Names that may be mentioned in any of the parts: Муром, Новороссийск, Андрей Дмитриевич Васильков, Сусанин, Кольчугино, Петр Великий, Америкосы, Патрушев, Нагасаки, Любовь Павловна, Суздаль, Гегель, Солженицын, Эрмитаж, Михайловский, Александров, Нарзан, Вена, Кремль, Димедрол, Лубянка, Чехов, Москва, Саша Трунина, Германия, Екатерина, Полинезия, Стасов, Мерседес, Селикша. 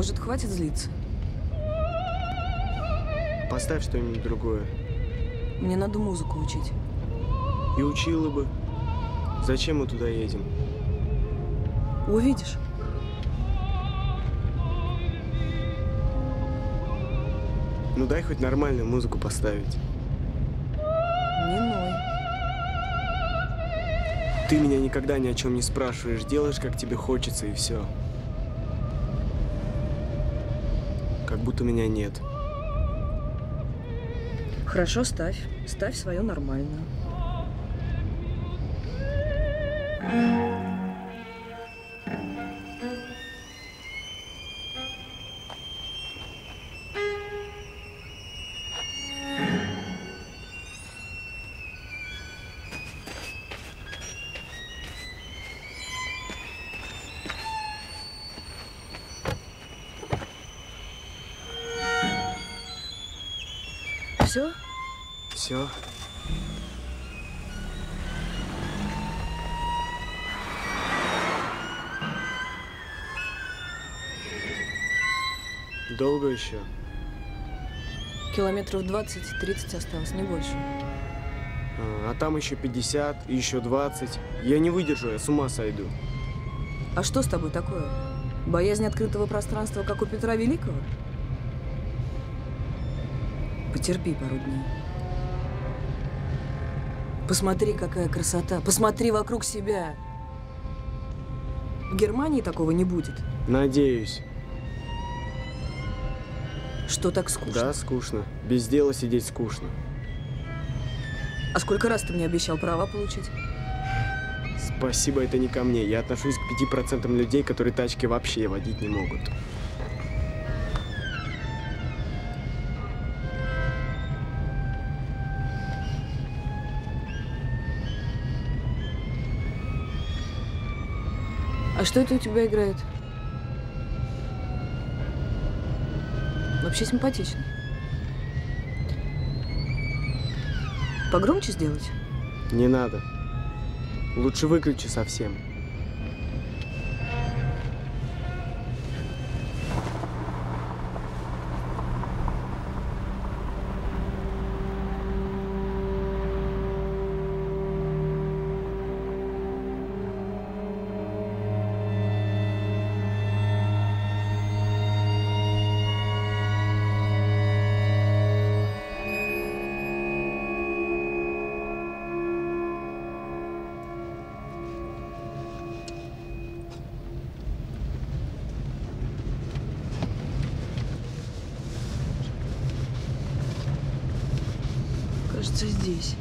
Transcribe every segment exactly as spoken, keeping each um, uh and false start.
Может, хватит злиться? Поставь что-нибудь другое. Мне надо музыку учить. И учила бы. Зачем мы туда едем? Увидишь. Ну дай хоть нормальную музыку поставить. Не ной. Ты меня никогда ни о чем не спрашиваешь. Делаешь, как тебе хочется, и все. Как будто меня нет. Хорошо, ставь. Ставь свою нормальную. Все? Все. Долго еще? Километров двадцать-тридцать осталось, не больше. А, а там еще пятьдесят, еще двадцать. Я не выдержу, я с ума сойду. А что с тобой такое? Боязнь открытого пространства, как у Петра Великого? Потерпи пару дней. Посмотри, какая красота. Посмотри вокруг себя. В Германии такого не будет. Надеюсь. Что так скучно? Да, скучно. Без дела сидеть скучно. А сколько раз ты мне обещал права получить? Спасибо, это не ко мне. Я отношусь к пяти процентам людей, которые тачки вообще водить не могут. А что это у тебя играет? Вообще симпатично. Погромче сделать? Не надо. Лучше выключи совсем. Здесь.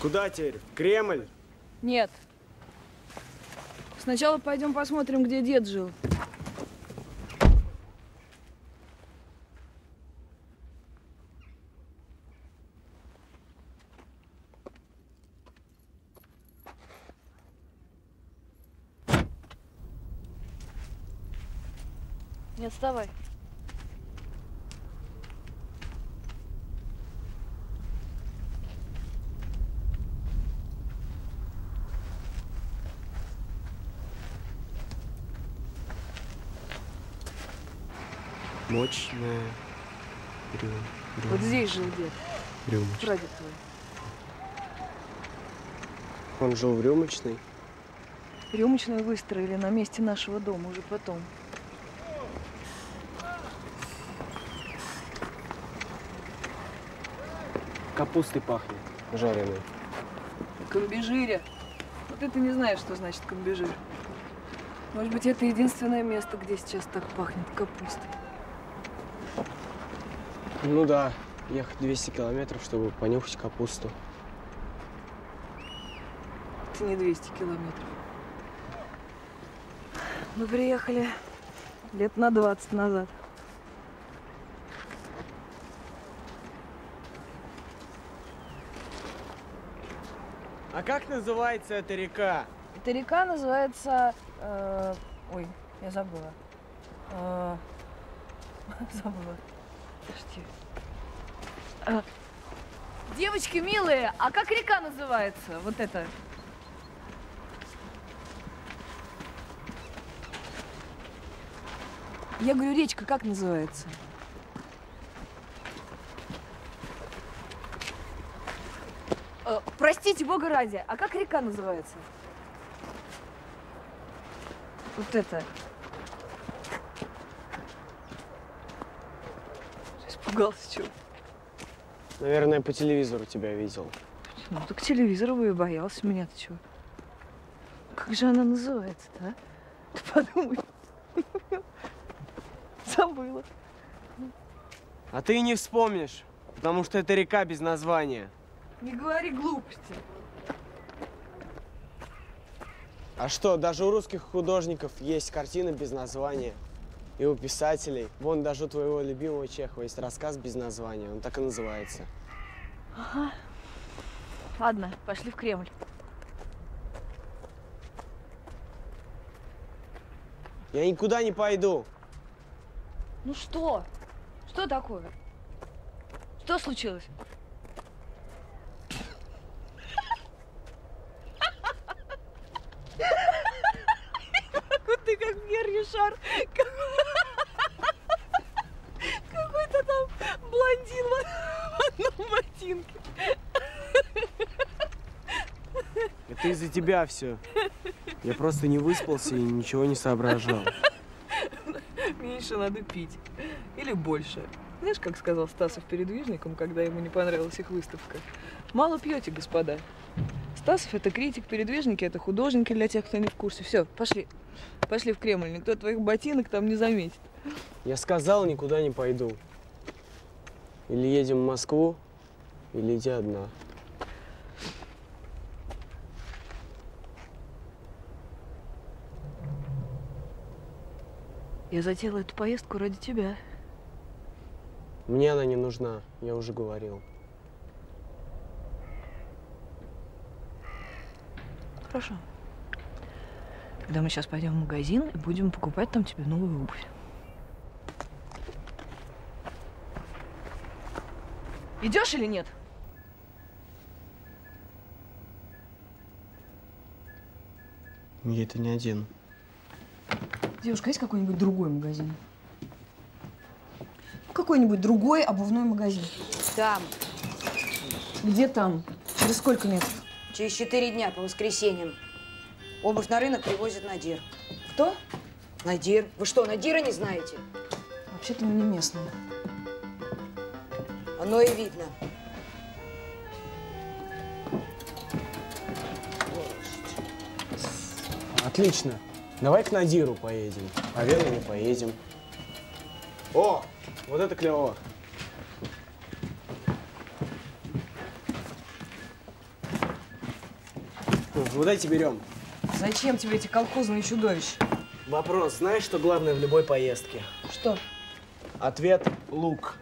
Куда теперь? В Кремль? Нет. Сначала пойдем посмотрим, где дед жил. Не отставай. Мощная рюмочка. Вот здесь жил дед. Рюмочка. Прадед твой. Он жил в рюмочной? Рюмочную выстроили на месте нашего дома уже потом. Капустой пахнет, жареной. Комбижире. Вот это не знаешь, что значит комбижир. Может быть, это единственное место, где сейчас так пахнет капустой. Ну да, ехать двести километров, чтобы понюхать капусту. Это не двести километров. Мы приехали лет на двадцать назад. А как называется эта река? Эта река называется... Э, ой, я забыла. Э, забыла. Подожди. А, девочки милые, а как река называется? Вот это. Я говорю, речка как называется? Простите, бога ради, а как река называется? Вот это. Испугался, чего? Наверное, по телевизору тебя видел. Ну, так телевизора бы и боялся меня-то чего. Как же она называется-то, а? Ты подумай. Забыла. А ты и не вспомнишь, потому что это река без названия. Не говори глупости. А что, даже у русских художников есть картины без названия. И у писателей. Вон даже у твоего любимого Чехова есть рассказ без названия. Он так и называется. Ага. Ладно, пошли в Кремль. Я никуда не пойду. Ну что? Что такое? Что случилось? Ты как верхний шар. Какой-то там блондин в одном ботинке. Это из-за тебя все. Я просто не выспался и ничего не соображал. Меньше надо пить. Или больше. Знаешь, как сказал Стасов передвижникам, когда ему не понравилась их выставка? Мало пьете, господа. Стасов – это критик, передвижники – это художники для тех, кто не в курсе. Все, пошли. Пошли в Кремль, никто твоих ботинок там не заметит. Я сказал, никуда не пойду. Или едем в Москву, или иди одна. Я затеяла эту поездку ради тебя. Мне она не нужна, я уже говорил. Хорошо. Когда мы сейчас пойдем в магазин и будем покупать там тебе новую обувь. Идешь или нет? Я это не один. Девушка, есть какой-нибудь другой магазин? Какой-нибудь другой обувной магазин. Там. Где там? Через сколько метров? Через четыре дня по воскресеньям. Обувь на рынок привозит Надир. Кто? Надир. Вы что, Надира не знаете? Вообще-то мы не местные. Оно и видно. Отлично. Давай к Надиру поедем. А Вену не поедем. О, вот это клево. вы дайте берем. Зачем тебе эти колхозные чудовища? Вопрос, знаешь, что главное в любой поездке? Что? Ответ – лук.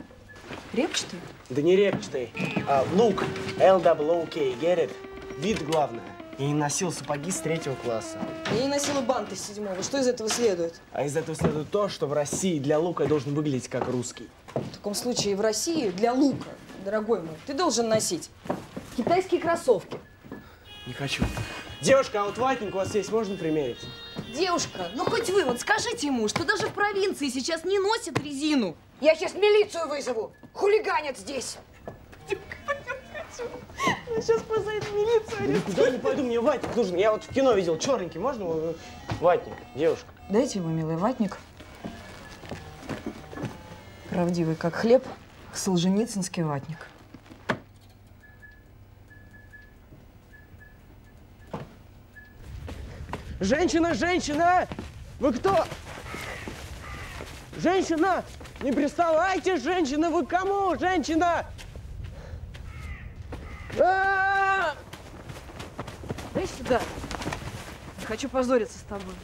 Репчатый? Да не репчатый, а лук. Л-дабл-оу-кей, get it? Вид главное. Я не носил сапоги с третьего класса. Я не носила банты с седьмого. Что из этого следует? А из этого следует то, что в России для лука я должен выглядеть как русский. В таком случае в России для лука, дорогой мой, ты должен носить китайские кроссовки. Не хочу. Девушка, а вот ватник у вас есть, можно примерить? Девушка, ну хоть вы вот скажите ему, что даже в провинции сейчас не носят резину. Я сейчас милицию вызову. Хулиганят здесь. Я сейчас позовет милицию. Никуда не пойду, мне ватник нужен. Я вот в кино видел черненький, можно ватник, девушка? Дайте ему, милый, ватник. Правдивый, как хлеб, солженицынский ватник. Женщина, женщина! Вы кто? Женщина! Не приставайте, женщина! Вы кому, женщина? А-а-а! Дай сюда. Не хочу позориться с тобой.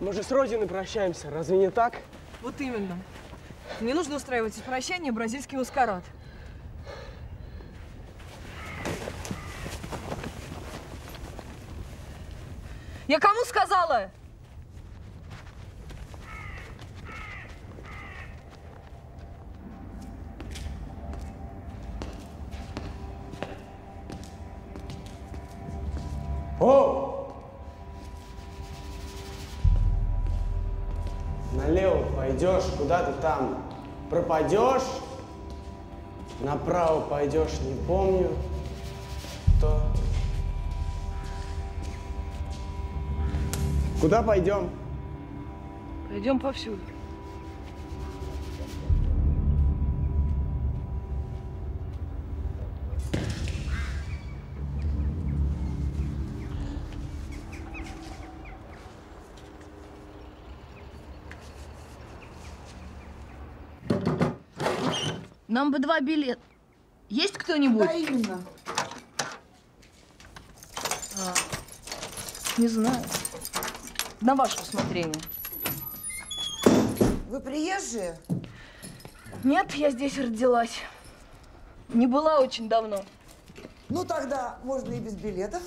Мы же с Родиной прощаемся, разве не так? Вот именно. Не нужно устраивать из прощания бразильский маскарад. Я кому сказала? О! Налево пойдешь, куда ты там пропадешь, направо пойдешь, не помню, кто. Куда пойдем? Пойдем повсюду. Нам бы два билета. Есть кто-нибудь? Да, именно. А, не знаю. На ваше усмотрение. Вы приезжие? Нет, я здесь родилась. Не была очень давно. Ну тогда можно и без билетов.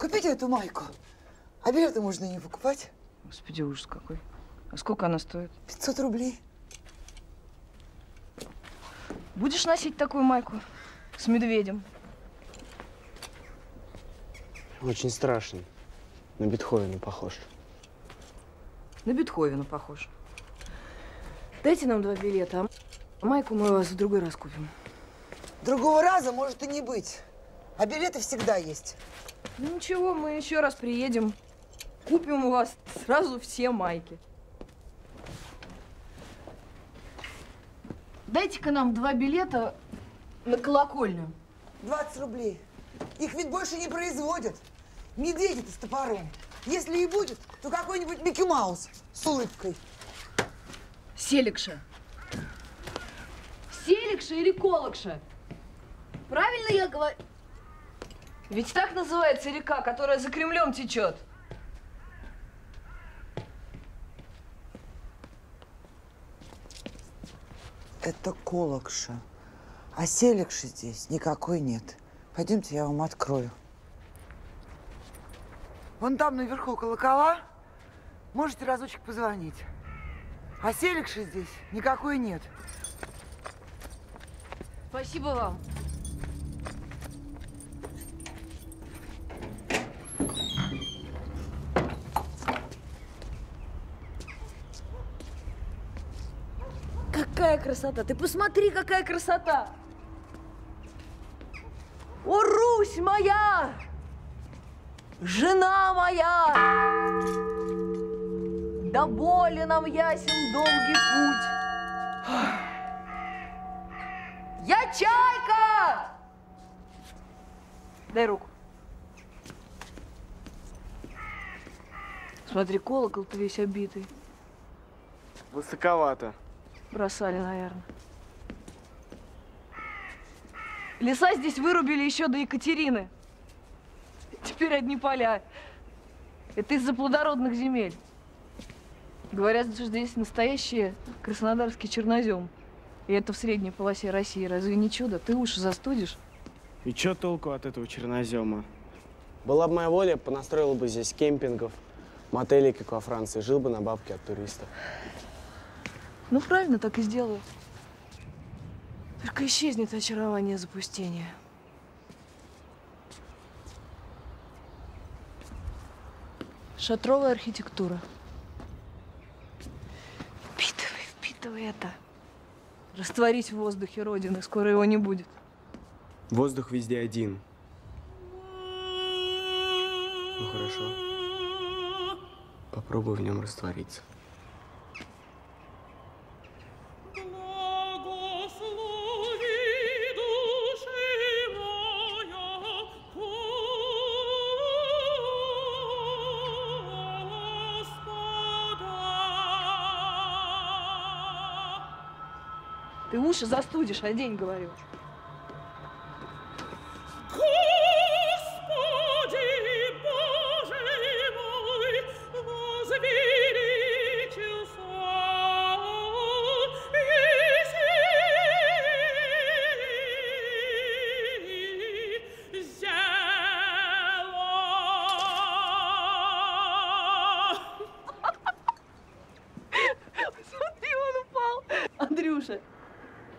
Купите эту майку. А билеты можно и не покупать. Господи, ужас какой. А сколько она стоит? пятьсот рублей. Будешь носить такую майку с медведем? Очень страшный. На Бетховена похож. На Бетховена похож. Дайте нам два билета, а майку мы вас в другой раз купим. Другого раза может и не быть. А билеты всегда есть. Ну ничего, мы еще раз приедем. Купим у вас сразу все майки. Дайте-ка нам два билета на колокольню. двадцать рублей. Их ведь больше не производят. Медведя-то с топором. Если и будет, то какой-нибудь Микки Маус с улыбкой. Селикша. Селикша или Колокша? Правильно я говорю? Ведь так называется река, которая за Кремлем течет. Это Колокша. А Селикши здесь никакой нет. Пойдемте, я вам открою. Вон там наверху колокола, можете разочек позвонить. А Селикши здесь никакой нет. Спасибо вам. Какая красота! Ты посмотри, какая красота! О, Русь моя! Жена моя, до боли нам ясен долгий путь. Я чайка! Дай руку. Смотри, колокол-то весь обитый. Высоковато. Бросали, наверное. Леса здесь вырубили еще до Екатерины. Теперь одни поля. Это из-за плодородных земель. Говорят, что здесь настоящий краснодарский чернозем. И это в средней полосе России. Разве не чудо? Ты уши застудишь. И чё толку от этого чернозема? Была бы моя воля, понастроила бы здесь кемпингов, мотелей, как во Франции. Жил бы на бабки от туристов. Ну, правильно, так и сделаю. Только исчезнет очарование запустения. Шатровая архитектура. Впитывай, впитывай это. Растворись в воздухе Родины, скоро его не будет. Воздух везде один. Ну хорошо. Попробуй в нем раствориться. Ты уши застудишь, а день говорю.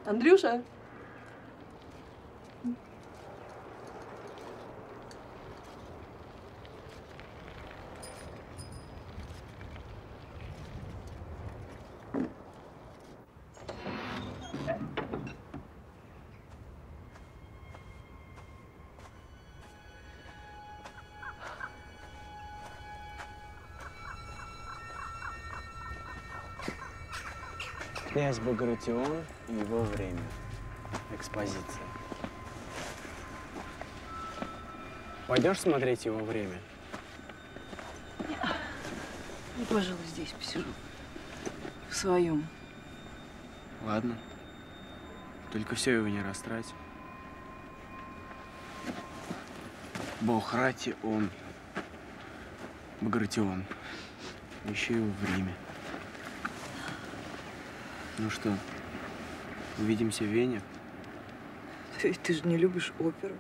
Андрюша? Князь Багратион и его время. Экспозиция. Пойдешь смотреть его время? Я, пожалуй, здесь посижу. В своем. Ладно. Только все его не растрать. Бог рати он. Багратион. Еще его время. Ну что, увидимся в Вене? Ты, ты же не любишь оперу.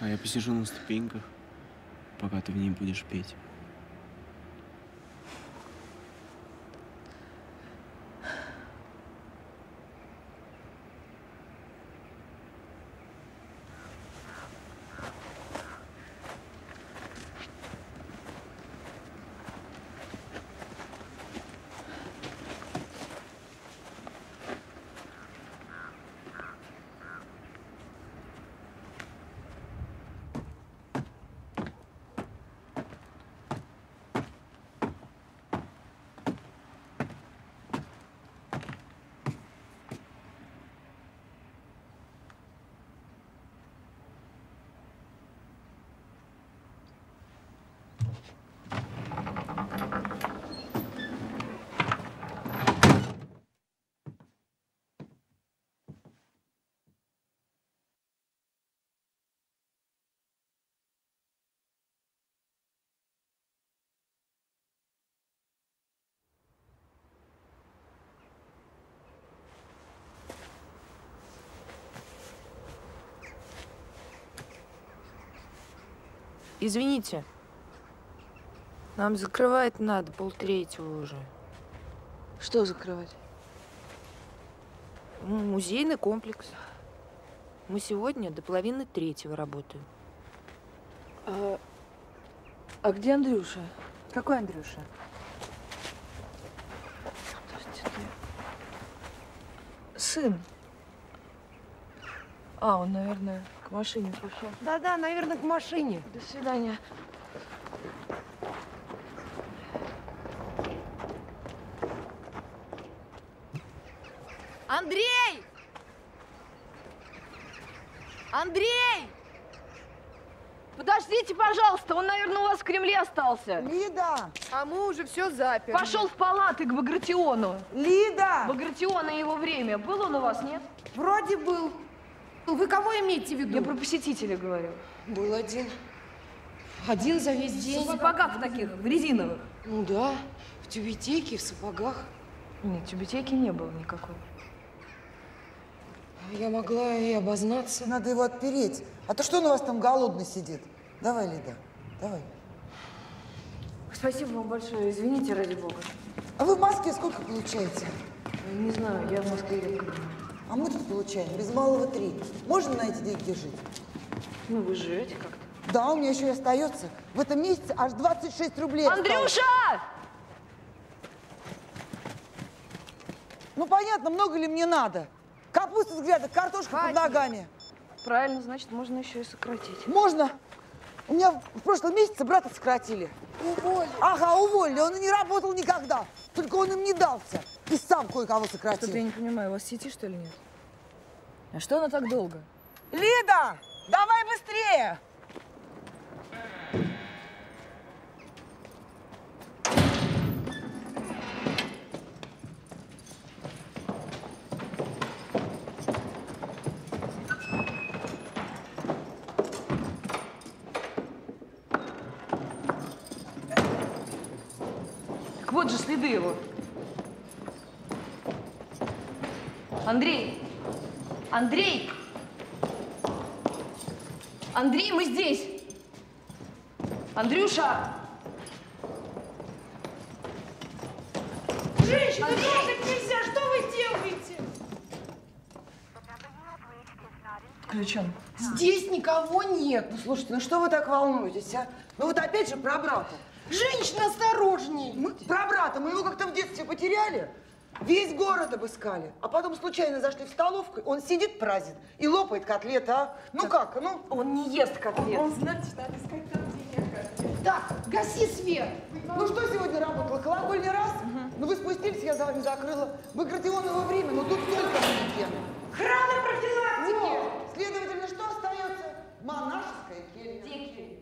А я посижу на ступеньках, пока ты в ней будешь петь. Извините, нам закрывать надо полтретьего уже. Что закрывать? Музейный комплекс. Мы сегодня до половины третьего работаем. А, а где Андрюша? Какой Андрюша? Сын. А, он, наверное, к машине пришел. Да-да, наверное, к машине. До свидания. Андрей! Андрей! Подождите, пожалуйста, он, наверное, у вас в Кремле остался. Лида! А мы уже все заперли. Пошел в палаты к Багратиону. Лида! Багратион и его время. Был он у вас, нет? Вроде был. Вы кого имеете в виду? Я про посетителя говорю. Был один. Один за весь день. В сапогах в таких, в резиновых. Ну да, в тюбетейке, в сапогах. Нет, тюбетейки не было никакой. Я могла и обознаться. Надо его отпереть. А то что он у вас там голодный сидит? Давай, Лида, давай. Спасибо вам большое. Извините, ради бога. А вы в Москве сколько получаете? Не знаю, я в Москве редко. А мы тут получаем без малого три. Можно на эти деньги жить? Ну, вы живете как-то. Да, у меня еще и остается. В этом месяце аж двадцать шесть рублей. Андрюша! Осталось. Ну, понятно, много ли мне надо? Капуста с грядок, картошка Хватит. под ногами. Правильно, значит, можно еще и сократить. Можно. У меня в прошлом месяце брата сократили. Уволили. Ага, уволили. Он и не работал никогда. Только он им не дался. И сам кое-кого сократил. Что-то я не понимаю, у вас сети, что ли, нет? А что она так долго? Лида, давай быстрее! Так вот же следы его. Андрей! Андрей! Андрей, мы здесь! Андрюша! Женщина, Андрей! Так нельзя! Что вы делаете? Ключом. Здесь никого нет. Ну, слушайте, ну что вы так волнуетесь, а? Ну вот опять же про брата. Женщина, осторожней! Мы про брата, мы его как-то в детстве потеряли. Весь город обыскали, а потом случайно зашли в столовку, он сидит, праздит и лопает котлеты, а? Ну как, как? Ну? Он не ест котлеты. Он, он знает, что искать там, где нет котлет. Так, гаси свет. Ну что сегодня работало? Колокольный раз? Угу. Ну вы спустились, я за вами закрыла. Багратионово время, но тут только манекен. Храна профилактики! Но, следовательно, что остается? Монашеская келья. Дикий.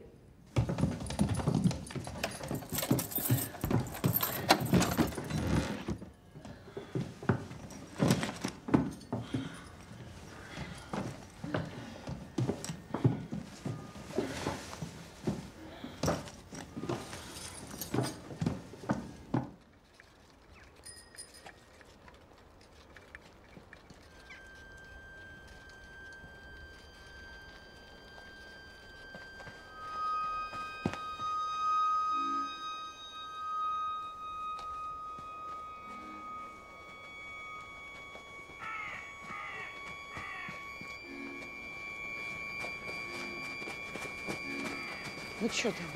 Ну что там?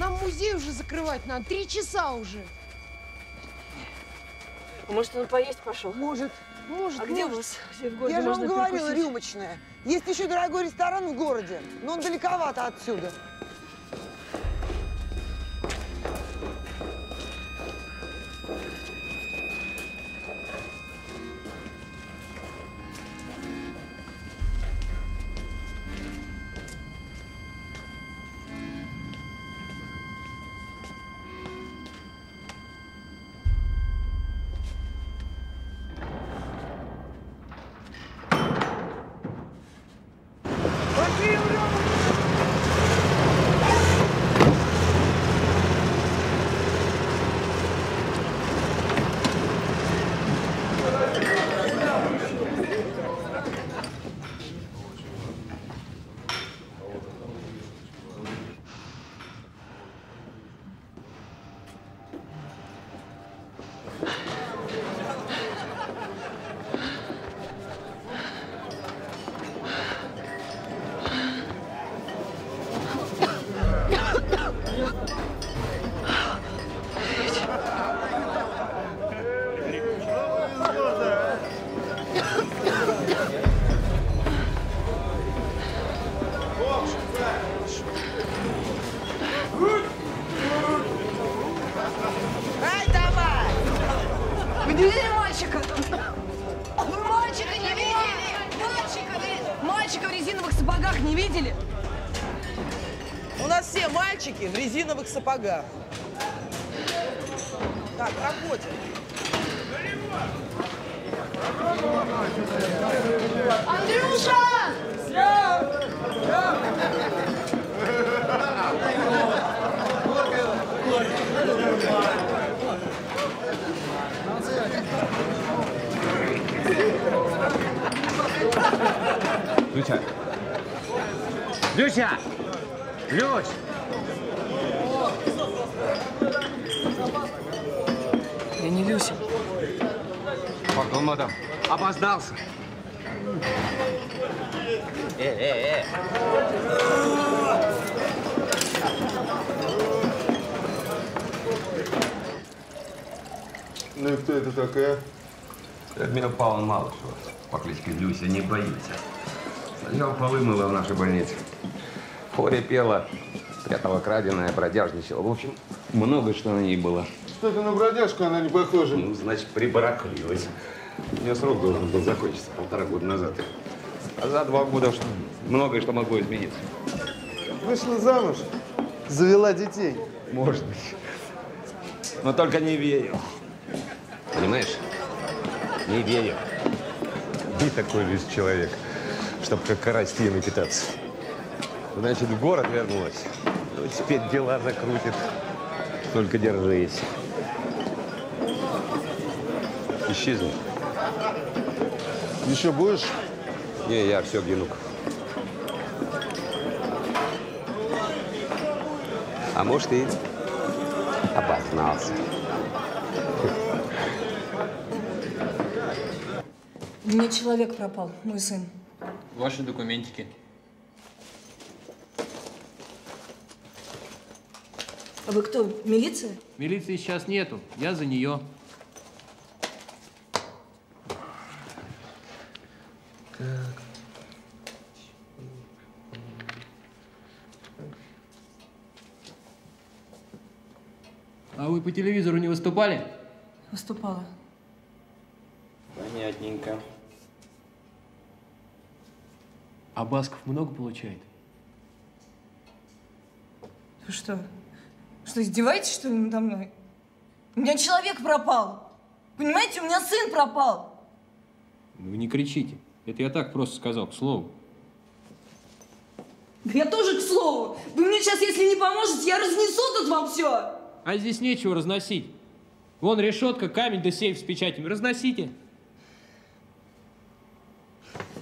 Нам музей уже закрывать надо, три часа уже. Может, он поесть пошел? Может. Может, а где у вас? Я же вам говорила, рюмочная. Есть еще дорогой ресторан в городе, но он далековато отсюда. В резиновых сапогах. Так, работаем. Андрюша! Люся! Люся! Люсь! Я не Люся. Пардон, мадам. Опоздался. Э, э, э. Ну и кто это такая? Это меня Павла Малышева по кличке Люся, не боится. Сначала полы мыла в нашей больнице. В хоре пела, прятала краденое, бродяжничала. В общем, много что на ней было. Что-то на бродяжку она не похожа. Ну, значит, прибарахлилась. У меня срок должен был закончиться полтора года назад. А за два года многое что могло измениться. Вышла замуж, завела детей. Может быть. Но только не верю. Понимаешь? Не верю. Не такой лишь человек, чтобы как карастиями питаться. Значит, в город вернулась. Ну, теперь дела закрутит. Только держись. Исчезни. Еще будешь? Не, я все гину. А может, и обознался. Мне человек пропал, мой сын. Ваши документики. А вы кто, милиция? Милиции сейчас нету, я за нее. Так. А вы по телевизору не выступали? Выступала. Понятненько. А Басков много получает? Ты что? Что, издеваетесь, что ли, надо мной? У меня человек пропал. Понимаете, у меня сын пропал. Вы не кричите. Это я так просто сказал, к слову. Да я тоже к слову. Вы мне сейчас, если не поможете, я разнесу тут вам все. А здесь нечего разносить. Вон решетка, камень да сейф с печатями. Разносите.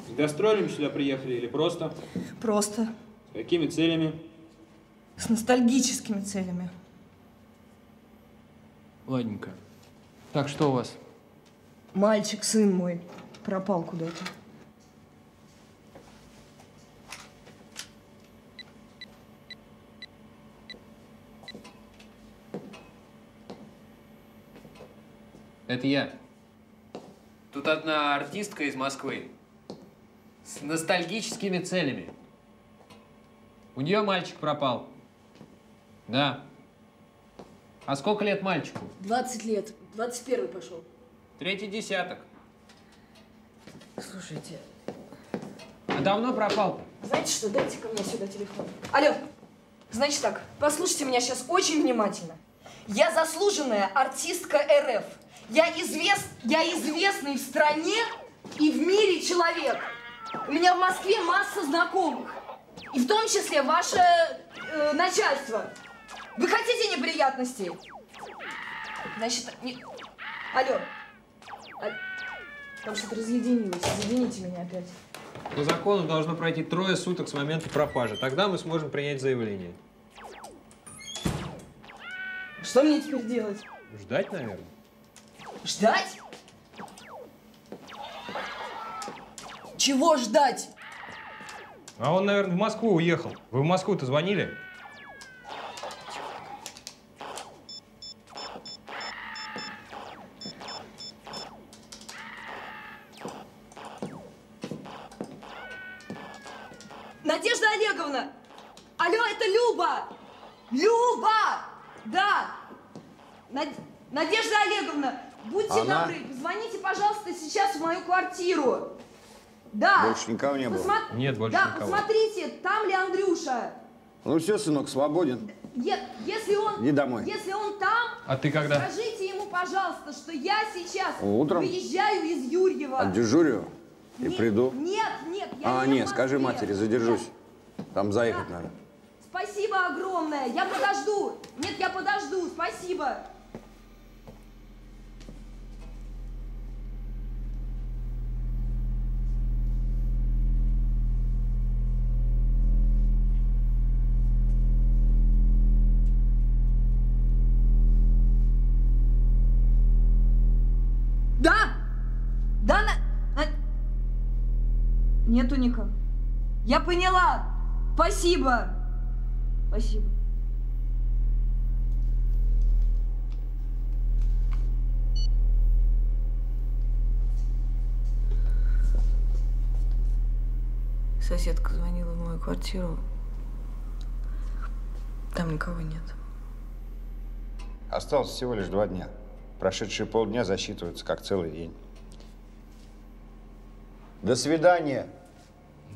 С гастролями сюда приехали или просто? Просто. С какими целями? С ностальгическими целями. Ладненько. Так, что у вас? Мальчик, сын мой, пропал куда-то. Это я. Тут одна артистка из Москвы. С ностальгическими целями. У нее мальчик пропал. Да. А сколько лет мальчику? двадцать лет. двадцать первый пошел. Третий десяток. Слушайте. А давно пропал? Знаете что, дайте ко мне сюда телефон. Алло. Значит так, послушайте меня сейчас очень внимательно. Я заслуженная артистка эр эф. Я, извест... Я известный в стране и в мире человек. У меня в Москве масса знакомых. И в том числе ваше э, начальство. Вы хотите неприятностей? Значит, не... Алло. А... Там что-то разъединилось. Извините меня опять. По закону должно пройти трое суток с момента пропажи. Тогда мы сможем принять заявление. Что мне теперь делать? Ждать, наверное. Ждать? Чего ждать? А он, наверное, в Москву уехал. Вы в Москву-то звонили? Надежда Олеговна! Алло, это Люба! Люба! Да! Над... Надежда Олеговна, будьте Она... добры, позвоните, пожалуйста, сейчас в мою квартиру. Да. Больше никого не было. Посма... Нет, больше да, никого. Да, посмотрите, там ли Андрюша? Ну все, сынок, свободен. Нет, если он, и домой. Если он там, а ты когда? Скажите ему, пожалуйста, что я сейчас утром выезжаю из Юрьева. Отдежурю и нет, приду. Нет, нет, я а, не А, нет, скажи матери, задержусь. Там заехать да. надо. Спасибо огромное, я подожду. Нет, я подожду, спасибо. Нету никого. Я поняла. Спасибо. Спасибо. Соседка звонила в мою квартиру. Там никого нет. Осталось всего лишь два дня. Прошедшие полдня засчитываются как целый день. До свидания.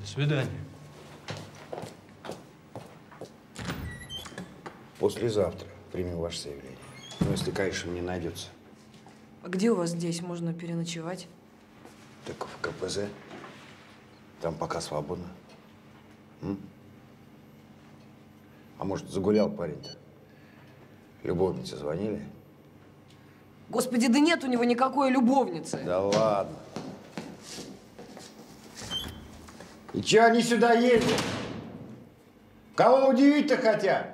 До свидания. Послезавтра примем ваше заявление. Ну, если, конечно, не найдется. А где у вас здесь можно переночевать? Так в КПЗ. Там пока свободно. М? А может, загулял парень-то? Любовницы звонили? Господи, да нет у него никакой любовницы. Да ладно. И че они сюда едут? Кого удивить-то хотят?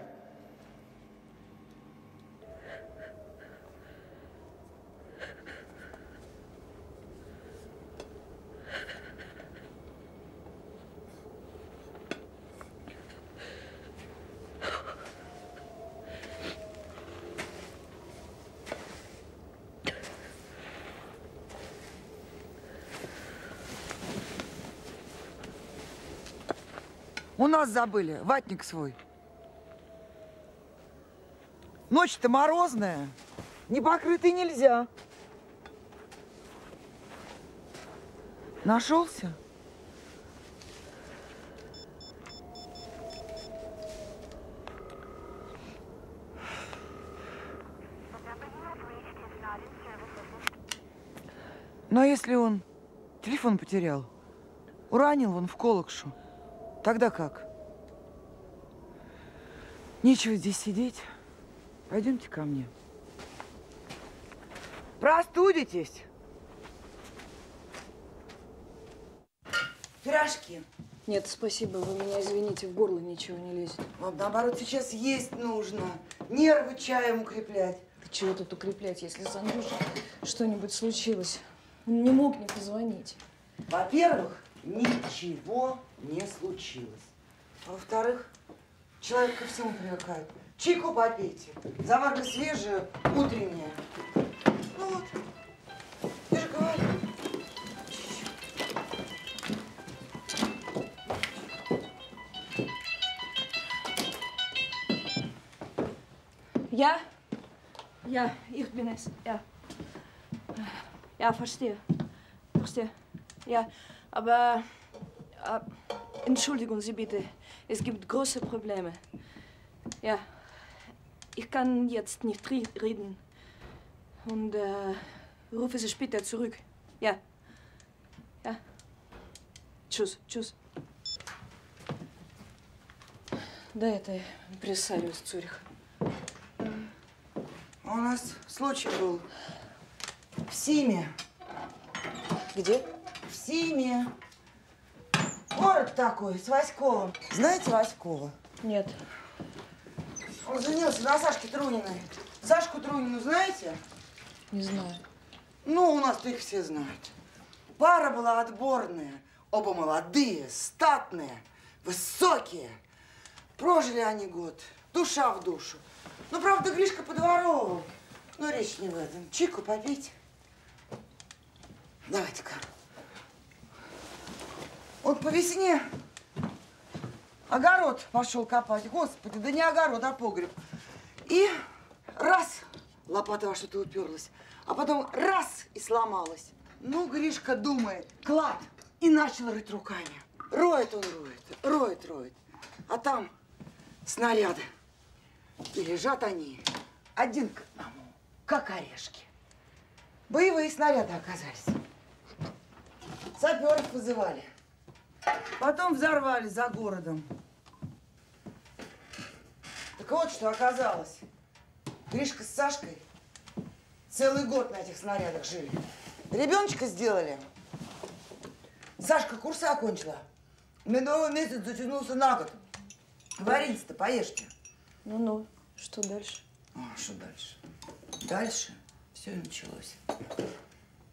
У нас забыли, ватник свой. Ночь-то морозная, непокрытый нельзя. Нашелся? Ну, а если он телефон потерял, уронил он в Колокшу? Тогда как? Нечего здесь сидеть. Пойдемте ко мне. Простудитесь. Пирожки. Нет, спасибо. Вы меня извините, в горло ничего не лезет. Мам, наоборот, сейчас есть нужно. Нервы чаем укреплять. Да чего тут укреплять, если с Андрюшей что-нибудь случилось? Он не мог мне позвонить. Во-первых, ничего не случилось. А во-вторых, человек ко всему привыкает. Чайку попейте. Заварка свежая, утренняя. Ну вот. Я же говорю. Я? Я. Их бенес. Я. Я verstehe. Verstehe. Я. Aber, uh, entschuldigen Sie bitte, es gibt große Probleme. Ja, ich kann jetzt nicht reden. Und uh, rufe Sie später zurück. Ja, ja. Tschüss, tschüss. Да, это импресариус Цюрих. У нас случай был в Симе. Где? В Симе. Город такой, с Васьковым. Знаете Васькова? Нет. Он женился на Сашке Труниной. Сашку Трунину знаете? Не знаю. Ну, у нас-то их все знают. Пара была отборная. Оба молодые, статные, высокие. Прожили они год. Душа в душу. Ну, правда, Гришка подворовал. Но речь не в этом. Чайку попить. Давайте-ка. Он по весне огород пошел копать. Господи, да не огород, а погреб. И раз, лопата во что-то уперлась, а потом раз и сломалась. Ну, Гришка думает, клад, и начал рыть руками. Роет он, роет, роет, роет. А там снаряды. И лежат они один к одному, как орешки. Боевые снаряды оказались. Саперов вызывали. Потом взорвали за городом. Так вот, что оказалось. Гришка с Сашкой целый год на этих снарядах жили. Ребеночка сделали. Сашка курсы окончила. Медовый месяц затянулся на год. Варите-то, поешьте. Ну-ну, что дальше? А, что дальше? Дальше все и началось.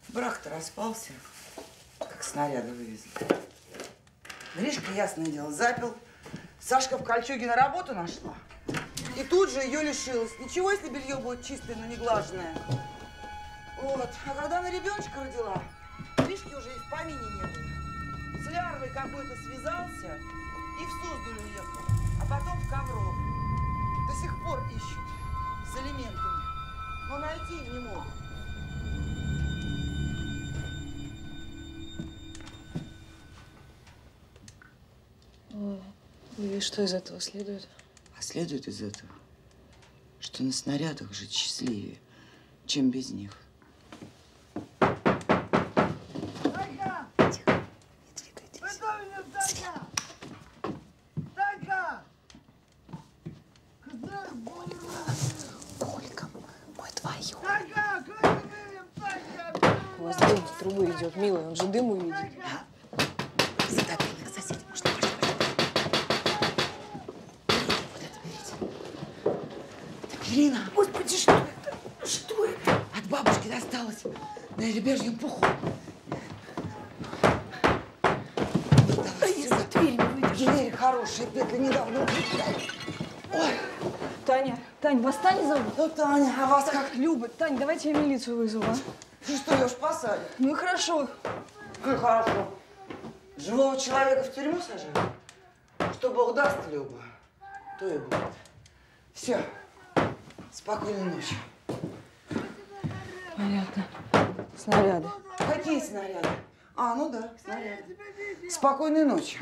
Брак-то распался, как снаряды вывезли. Гришка, ясное дело, запил. Сашка в Кольчугине работу нашла. И тут же ее лишилась. Ничего, если белье будет чистое, но не глаженное. Вот. А когда она ребеночка родила, Гришки уже и в помине не было. С лярвой какой-то связался и в Суздаль уехал, а потом в Ковров. До сих пор ищут с элементами, но найти не мог. И что из этого следует? А следует из этого, что на снарядах жить счастливее, чем без них. Тайга! Тихо, не двигайтесь. Готовились, Тайга! Тайга! Когда будет? Колька, мой твою. Тайга, как мы видим, Тайга! У вас дым в трубу идет, милый, он же дым увидит. Ирина, господи, что это? Что это? От бабушки досталось на лебяжьем пуху. Да я за дверь не выйдешь. Двери хорошие, петли недавно. Ой. Таня, Тань, вас Таня зовут? Ну, Таня, а вас как? Люба, Тань, давайте я милицию вызову, а? Ну что, ее ж посадили? Ну и хорошо. Как хорошо? Живого человека в тюрьму сажают? Что Бог даст, Люба, то и будет. Все. Спокойной ночи. Понятно. Снаряды. Какие снаряды? А, ну да, снаряды. Спокойной ночи.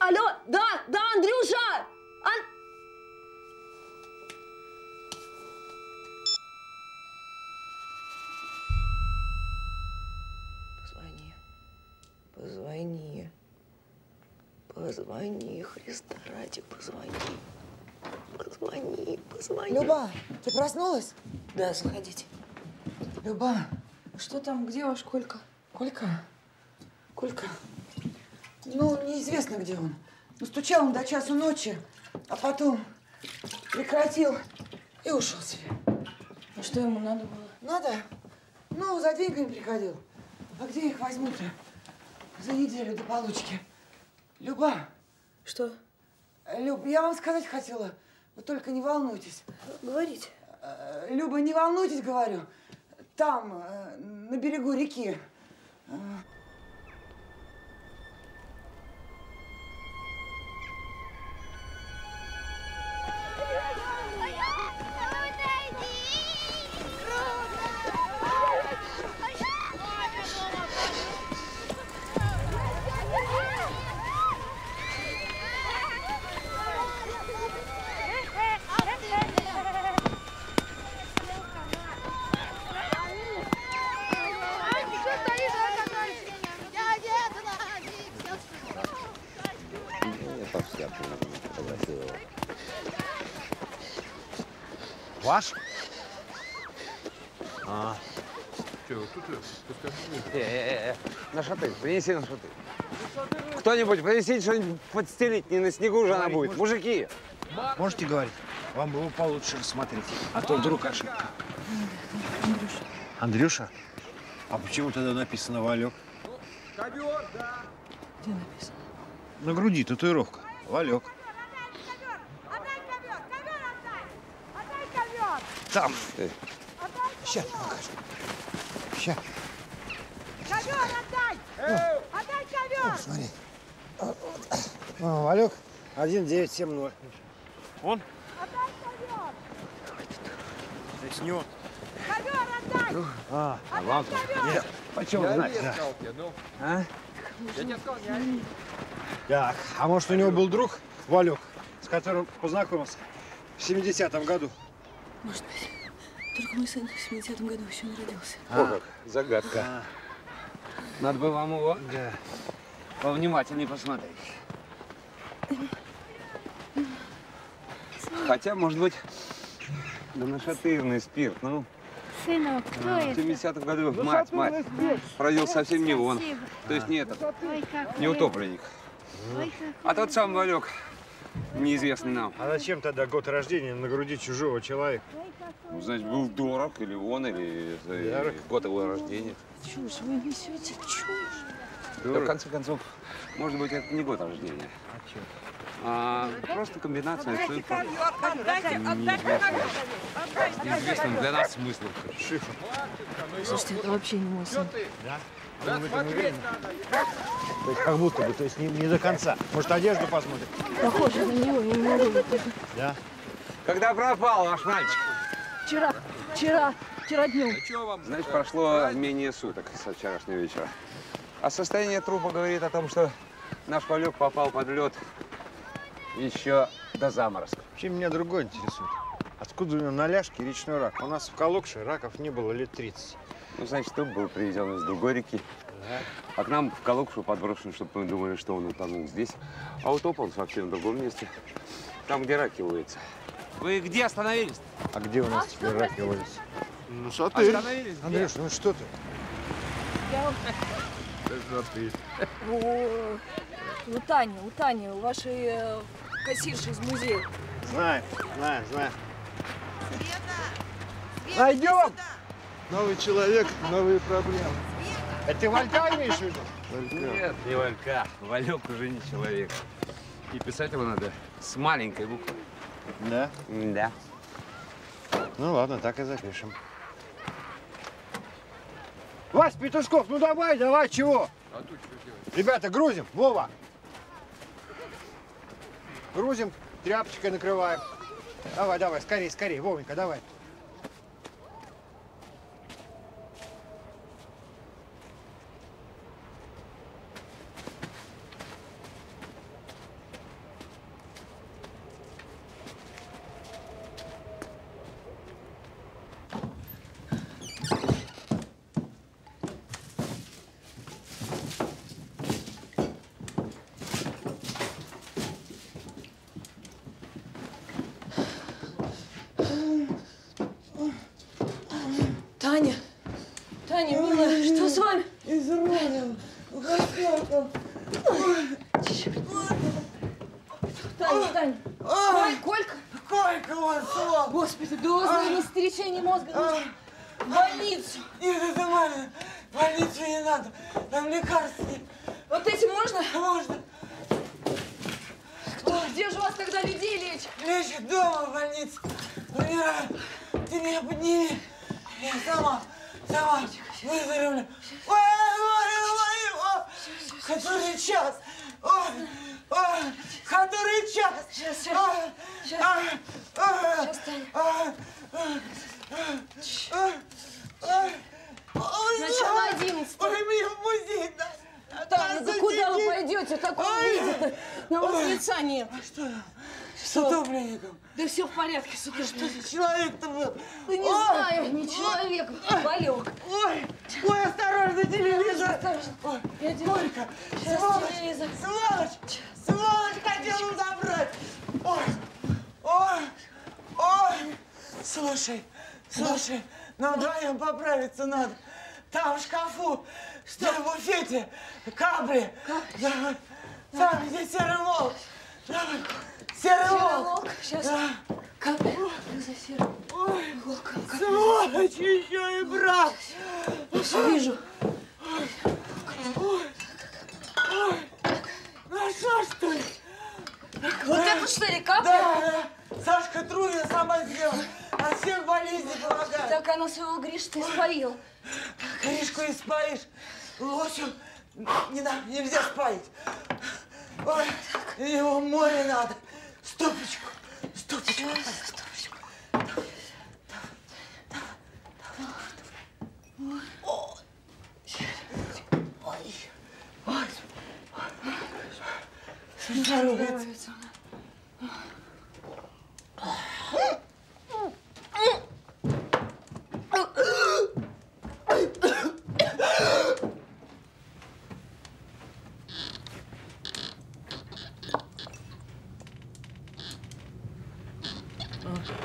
Алло, да, да, Андрюша! Ан... Позвони, позвони, позвони, Христа ради, позвони, позвони, позвони. Люба, ты проснулась? Да, заходите. Люба, что там, где ваш Колька? Колька? Колька? Ну, неизвестно, где он. Ну, стучал он до часу ночи, а потом прекратил и ушел себе. А что ему надо было? Надо? Ну, за деньгами приходил. А где их возьму-то? За неделю до получки. Люба. Что? Люб, я вам сказать хотела, вы только не волнуйтесь. Говорите. Люба, не волнуйтесь, говорю. Там, на берегу реки. все, вот тут я. Э, э, э, на шатырь, принеси на шатырь. Кто-нибудь, принесите что-нибудь подстелить, не на снегу же она будет. Мужики! Можете говорить? Вам его получше рассмотреть, а то вдруг ошибка. Андрюша. Андрюша? А почему тогда написано Валек? Ковер, да. Где написано? На груди татуировка. Валек. Там. Э. Сейчас покажу. Сейчас. Ковер отдай! Э. Отдай ковер! О, смотри. О, Валек один девять семь ноль. Он? Отдай ковер! Здесь не он. Ковер отдай! А, отдай ковер! Я, почем я знать? Я искал тебя, ну. А? Я не искал, не. Так, а может у него был друг, Валек, с которым познакомился в семидесятом году? Может быть. Только мой сын в семидесятом году еще не родился. А, о, как. Загадка. А. Надо бы вам его, да, повнимательнее посмотреть. Хотя, может быть, да нашатырный спирт, ну. Сынок, кто а, это? В семидесятом году, ну, мать, мать, родился совсем не он. А. То есть не этот, не утопленник. Ой, а тот сам Валек, неизвестный нам. А зачем тогда год рождения на груди чужого человека? Ну, значит, был Дорог, или он, или, или год его рождения. Чушь, вы несете чушь. Да, в конце концов, может быть, это не год рождения. А что? А, просто комбинация шифров. Неизвестным для нас смыслом. Шифр. Слушайте, это вообще не мой сын. Да? Да, смотреть надо. То есть как будто бы, то есть не, не до конца. Может, одежду посмотрим? Похоже на него, не могу. Да. Когда пропал ваш мальчик? Вчера, вчера, вчера днем. Значит, прошло менее суток со вчерашнего вечера. А состояние трупа говорит о том, что наш Валек попал под лед еще до заморозка. Вообще меня другое интересует. Откуда у него на ляжке речной рак? У нас в Колокше раков не было лет тридцать. Ну, значит, труп был привезен из другой реки. Да. А к нам в Колокшу подброшен, чтобы мы думали, что он утонул здесь. А утоп он совсем в другом месте. Там, где раки водятся. Вы где остановились? А где у нас а теперь раки водятся? Ну, шатырь. Остановились. Андрюш, ну что ты? Шатырь. У Тани, у Тани, у вашей э, кассирши из музея. Знаю, знаю, знаю. Света! Найдем! Новый человек, новые проблемы. Это ты Валька имеешь в виду? Нет, не Валька. Валек уже не человек. И писать его надо с маленькой буквы. Да? Да. Ну ладно, так и запишем. Вась, Петушков, ну давай, давай, чего? А тут что делать? Ребята, грузим, Вова. Грузим, тряпочкой накрываем. Давай, давай, скорее, скорее, Вовенька, давай. Там в шкафу, что в буфете, кабры. Давай. Там, где серый волк. Давай. Серый волк. Сейчас. Капля. За серый волк. Сволочь еще и брат. Я все вижу. Нашла, что ли? Вот это, что ли, капля? Да, да. Сашка Трувин сама сделала. От всех болезней помогает. Так она своего Гришку испоила. Гришку испоишь. Лосю не надо, нельзя спаить. Ой, его море надо. Стопочку, стопочку. Стопочку. Давай, давай, давай. Здоровается она.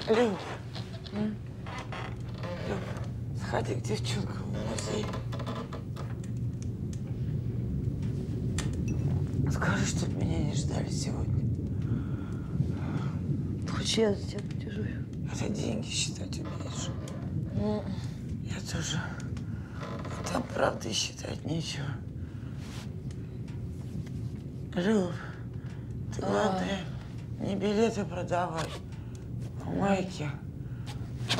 Люба, сходи к девчонкам в музей. Скажи, чтоб меня не ждали сегодня. Хочешь, я за тебя подержую? Это деньги считать умеешь. Ну, я тоже. Там правды считать нечего. Люб, ты главное не билеты продавай, а майки.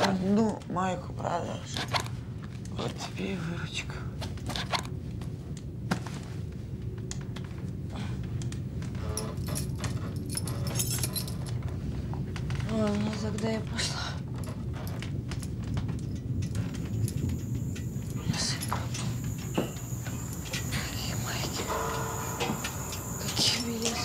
Одну майку продашь. Вот тебе и выручка. Ну, тогда я пошла. Какие майки. Какие билеты.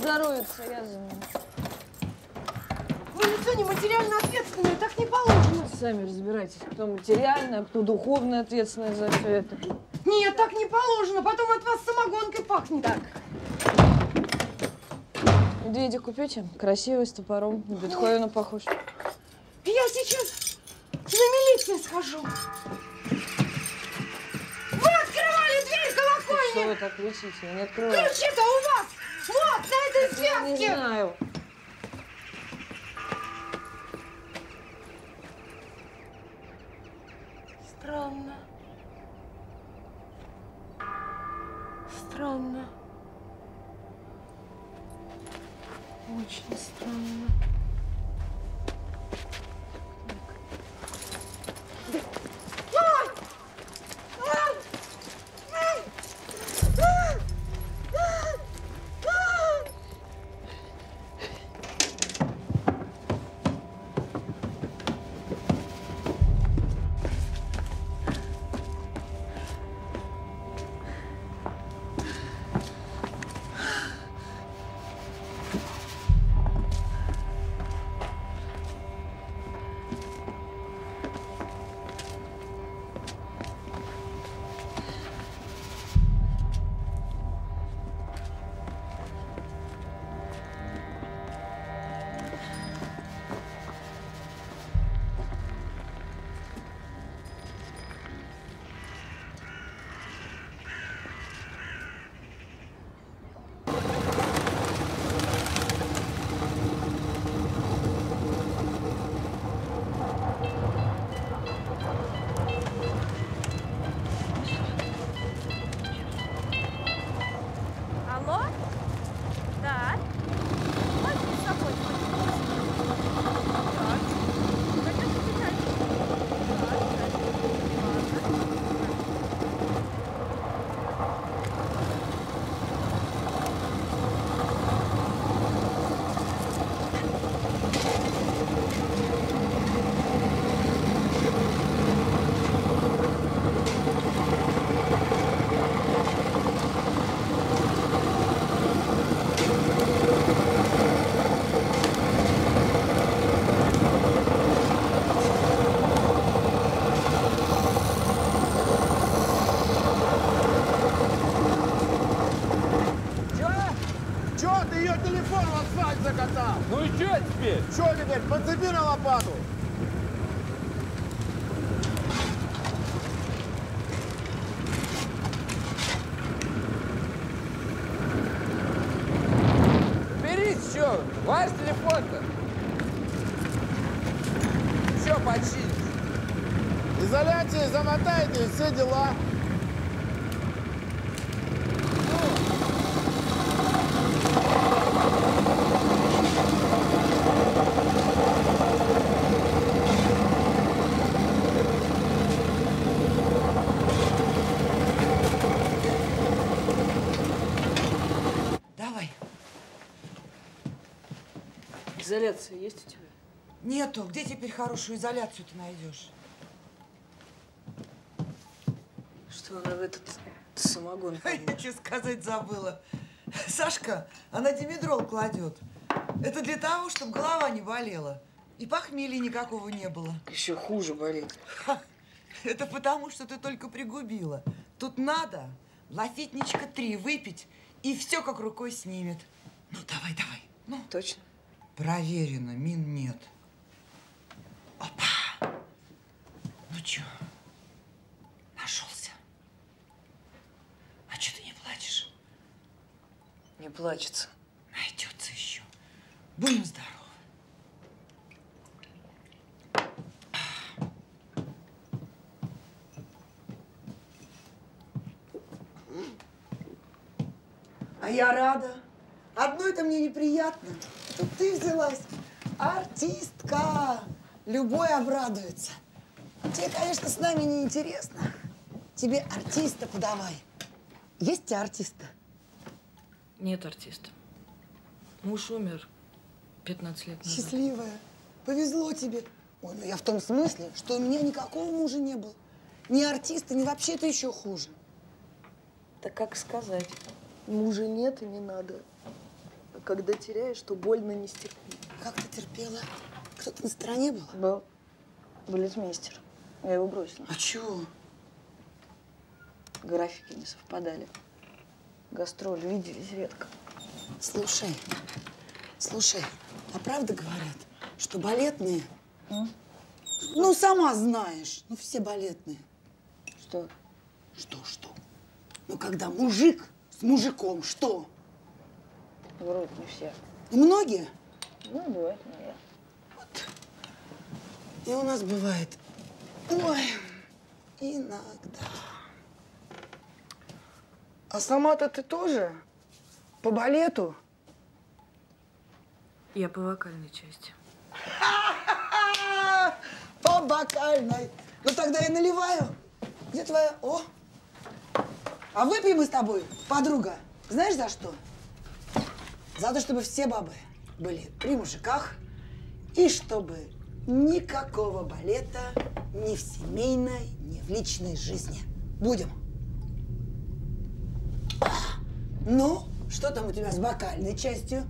Здоровится, я знаю. Вы лицо не материально ответственное, так не положено. Сами разбирайтесь, кто материально, а кто духовно ответственный за все это. Нет, так не положено, потом от вас самогонкой пахнет. Так. Медведя купите? Красивый, с топором, на Бетховена похож. Я сейчас на милицию схожу. Вы открывали дверь колокольни! Что вы так кричите? Не открывайте. Ключи-то у вас! Вот, на этой связке! Я не знаю. Странно. Странно. Очень странно. закатал. Ну и что теперь? Что теперь? Подцепи на лопату. Берись, что? Ваш телефон-то. Все починишь. Изоляции замотайте, все дела. Изоляция есть у тебя? Нету. Где теперь хорошую изоляцию ты найдешь? Что она в этот самогон? Я тебе сказать забыла. Сашка, она димедрол кладет. Это для того, чтобы голова не болела. И похмелья никакого не было. Еще хуже болит. Ха, это потому, что ты только пригубила. Тут надо лафитничка три выпить, и все как рукой снимет. Ну, давай, давай. Ну. Точно? Проверено, мин нет. Опа! Ну чё, нашелся? А чё ты не плачешь? Не плачется. Найдется еще. Будем здоровы. А я рада. Одно это мне неприятно. Тут ты взялась, артистка. Любой обрадуется. Тебе, конечно, с нами не интересно. Тебе артиста подавай. Есть у тебя артиста? Нет артиста. Муж умер пятнадцать лет назад. Счастливая. Повезло тебе. Ой, ну я в том смысле, что у меня никакого мужа не было. Ни артиста, ни вообще-то еще хуже. Так как сказать? Мужа нет и не надо. Когда теряешь, то больно нестерпимо. Как ты терпела? Кто-то на стороне был? Был. Балетмейстер. Я его бросила. А чего? Графики не совпадали. Гастроли виделись редко. Слушай, слушай, а правда говорят, что балетные? М? Ну, сама знаешь, ну все балетные. Что? Что-что? Ну, когда мужик с мужиком, что? Врут не все. Многие? Ну, бывает, наверное. Вот. И у нас бывает. Ой, иногда. А сама-то ты тоже? По балету? Я по вокальной части. Ха-ха-ха! По вокальной. Ну тогда я наливаю. Где твоя? О! А выпьем мы с тобой, подруга. Знаешь, за что? За то, чтобы все бабы были при мужиках, и чтобы никакого балета ни в семейной, ни в личной жизни. Будем. Ну, что там у тебя с вокальной частью?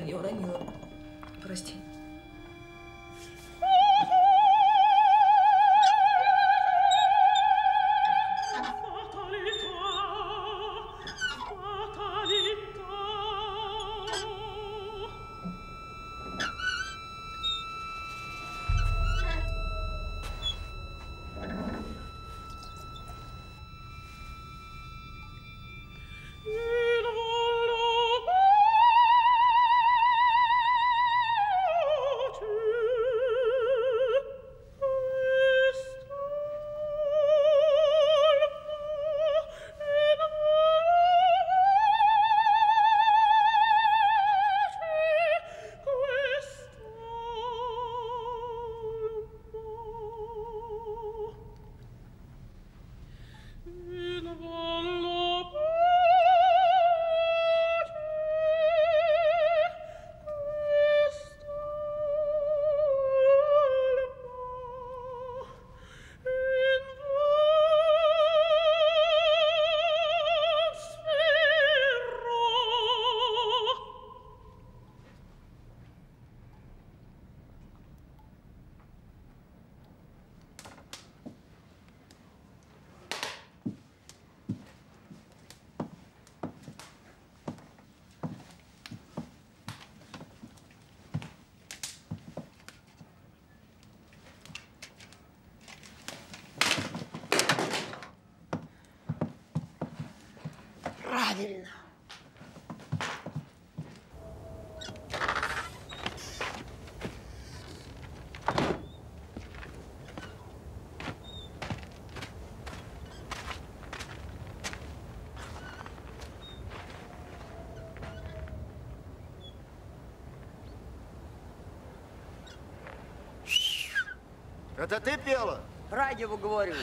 никогда не уронила. Прости. Правильно. Это ты пела? Радио говорю.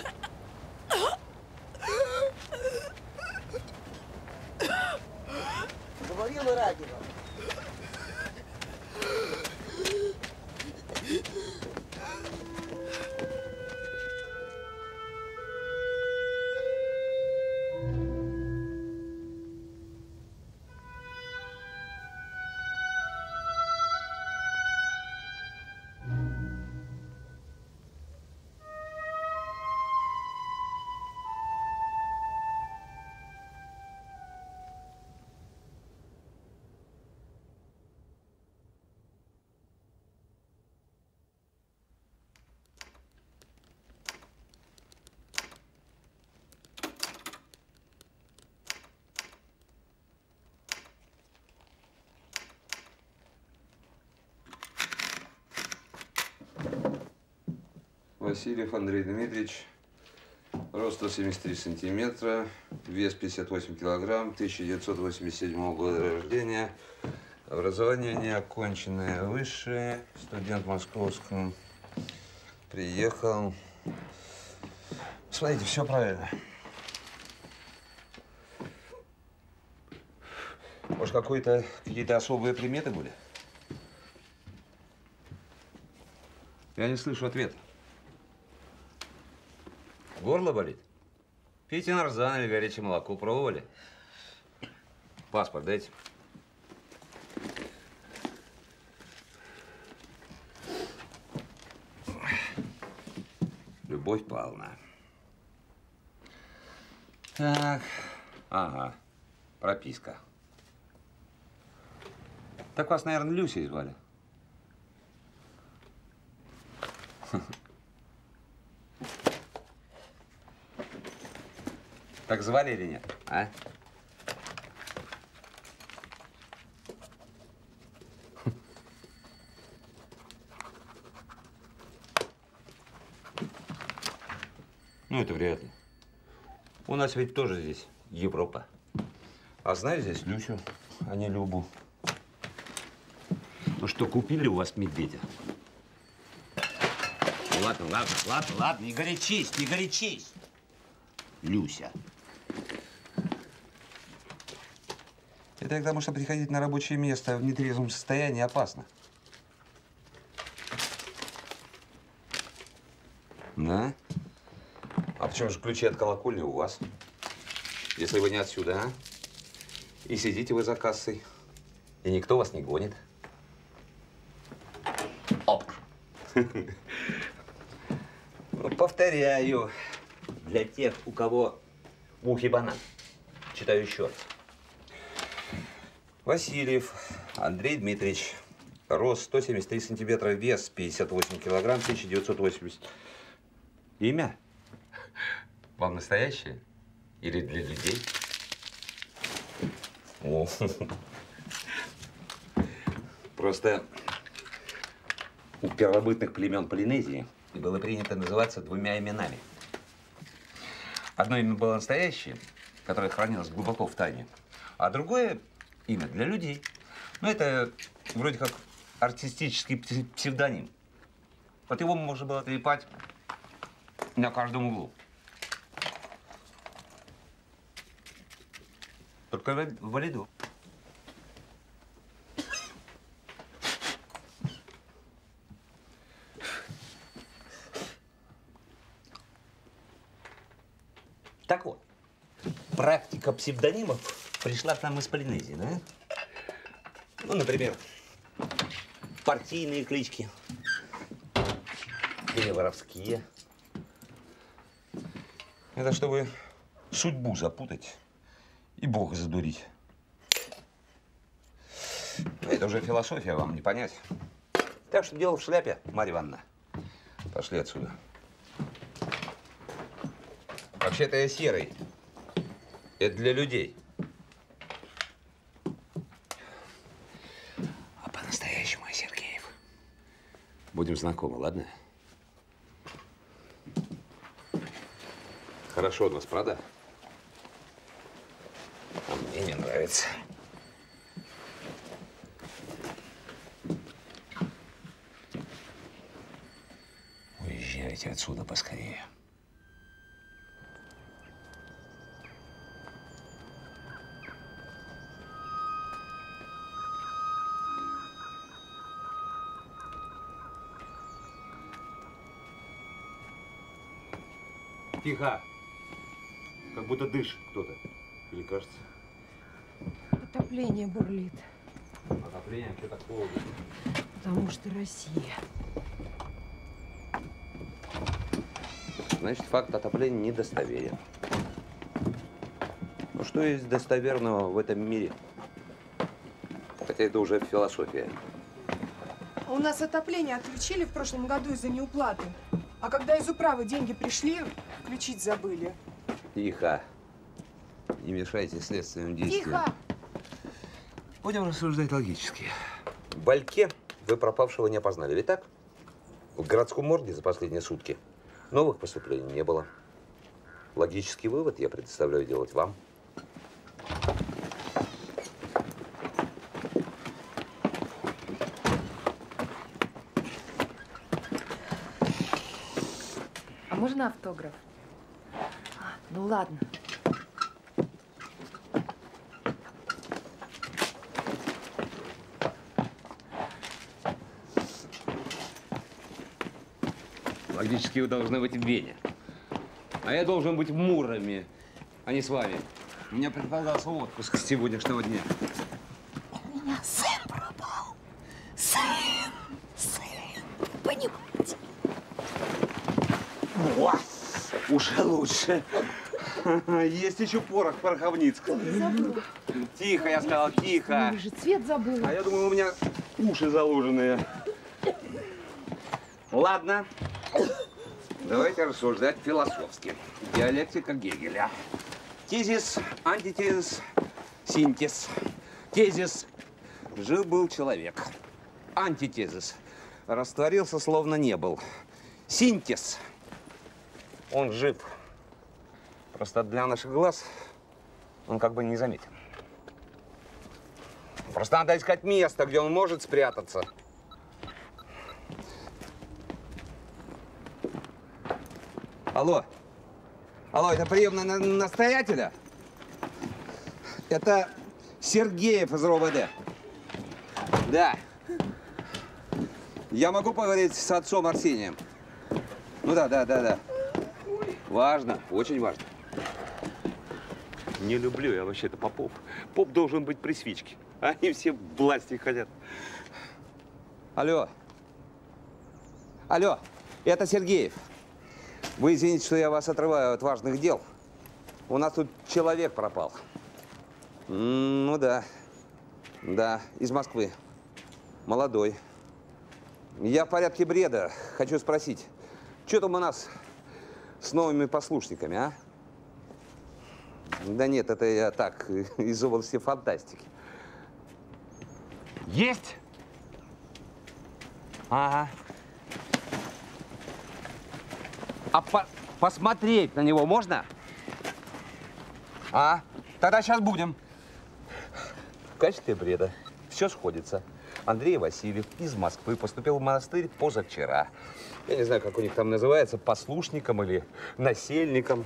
Васильев Андрей Дмитриевич, рост сто семьдесят три сантиметра, вес пятьдесят восемь килограмм, тысяча девятьсот восемьдесят седьмого года рождения, образование неоконченное высшее, студент московского, приехал. Смотрите, все правильно. Может, какие-то какие-то особые приметы были? Я не слышу ответа. Горло болит? Пейте нарзан или горячее молоко. Пробовали? Паспорт дайте. Любовь Павловна. Так. Ага. Прописка. Так вас, наверное, Люсей звали. Так звали или нет, а? Ну, это вряд ли. У нас ведь тоже здесь Европа. А знаю здесь Люсю, а не Любу. Ну что, купили у вас медведя? Ладно, ладно, ладно, ладно, не горячись, не горячись. Люся. Это потому, что приходить на рабочее место в нетрезвом состоянии опасно. Да? А почему же ключи от колокольни у вас? Если вы не отсюда, а? И сидите вы за кассой. И никто вас не гонит. Оп. Ну, повторяю, для тех, у кого в ухе банан. Читаю еще раз. Васильев Андрей Дмитриевич. Рост сто семьдесят три сантиметра, вес пятьдесят восемь килограмм, тысяча девятьсот восемьдесят. Имя? Вам настоящее? Или для людей? О. Просто у первобытных племен Полинезии было принято называться двумя именами. Одно имя было настоящее, которое хранилось глубоко в тайне, а другое имя для людей. Ну, это вроде как артистический псевдоним. Вот его можно было трепать на каждом углу. Только в лиду. Так вот, практика псевдонимов пришла к нам из Полинезии, да? Ну, например, партийные клички или воровские. Это чтобы судьбу запутать и Бога задурить. Это уже философия, вам не понять. Так что дело в шляпе, Марья Ивановна. Пошли отсюда. Вообще-то я серый. Это для людей. А по-настоящему я Сергеев. Будем знакомы, ладно? Хорошо у нас, правда? А мне не нравится. Уезжайте отсюда поскорее. Тихо. Как будто дышит кто-то. Или кажется? Отопление бурлит. Отопление? Что такое? Потому что Россия. Значит, факт отопления недостоверен. Ну, что есть достоверного в этом мире? Хотя это уже философия. У нас отопление отключили в прошлом году из-за неуплаты. А когда из управы деньги пришли, включить забыли. Тихо. Не мешайте следственным действиям. Тихо. Будем рассуждать логически. В Бальке вы пропавшего не опознали, ведь так? В городском морге за последние сутки новых поступлений не было. Логический вывод я предоставляю делать вам. Можно автограф? А, ну ладно. Логически вы должны быть в Вене. А я должен быть в Муроме, а не с вами. У меня предполагался отпуск с сегодняшнего дня. У меня сын пропал. Сын! Сын! Понимаете? О, уже лучше. Есть еще порох, пороховницк. Тихо, я сказал, тихо. Я же цвет забыла. А я думаю, у меня уши заложенные. Ладно, давайте рассуждать философски. Диалектика Гегеля. Тезис, антитезис, синтез. Тезис. Жил-был человек. Антитезис. Растворился, словно не был. Синтез. Он жив. Просто для наших глаз он как бы не заметен. Просто надо искать место, где он может спрятаться. Алло. Алло, это приемная на настоятеля? Это Сергеев из РОВД. Да. Я могу поговорить с отцом Арсением? Ну да, да, да, да. Важно, очень важно. Не люблю я вообще-то попов. Поп должен быть при свечке, Они все власти хотят. Алло. Алло, это Сергеев. Вы извините, что я вас отрываю от важных дел. У нас тут человек пропал. М-м, ну да. Да, из Москвы. Молодой. Я в порядке бреда. Хочу спросить, что там у нас с новыми послушниками, а? Да нет, это я так, из области фантастики. Есть? Ага. А по посмотреть на него можно? А, тогда сейчас будем. В качестве бреда все сходится. Андрей Васильев из Москвы поступил в монастырь позавчера. Я не знаю, как у них там называется, послушником или насельником.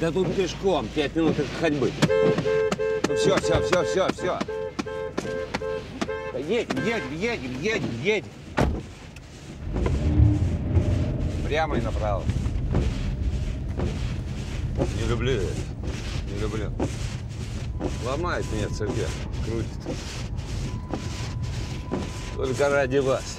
Да тут пешком, пять минут ходьбы. Ну, все, все, все, все, все. Едь, едь, едь, едь, едь. Прямо и направо. Не люблю я. Не люблю. Ломает меня в церкви, крутит. Только ради вас.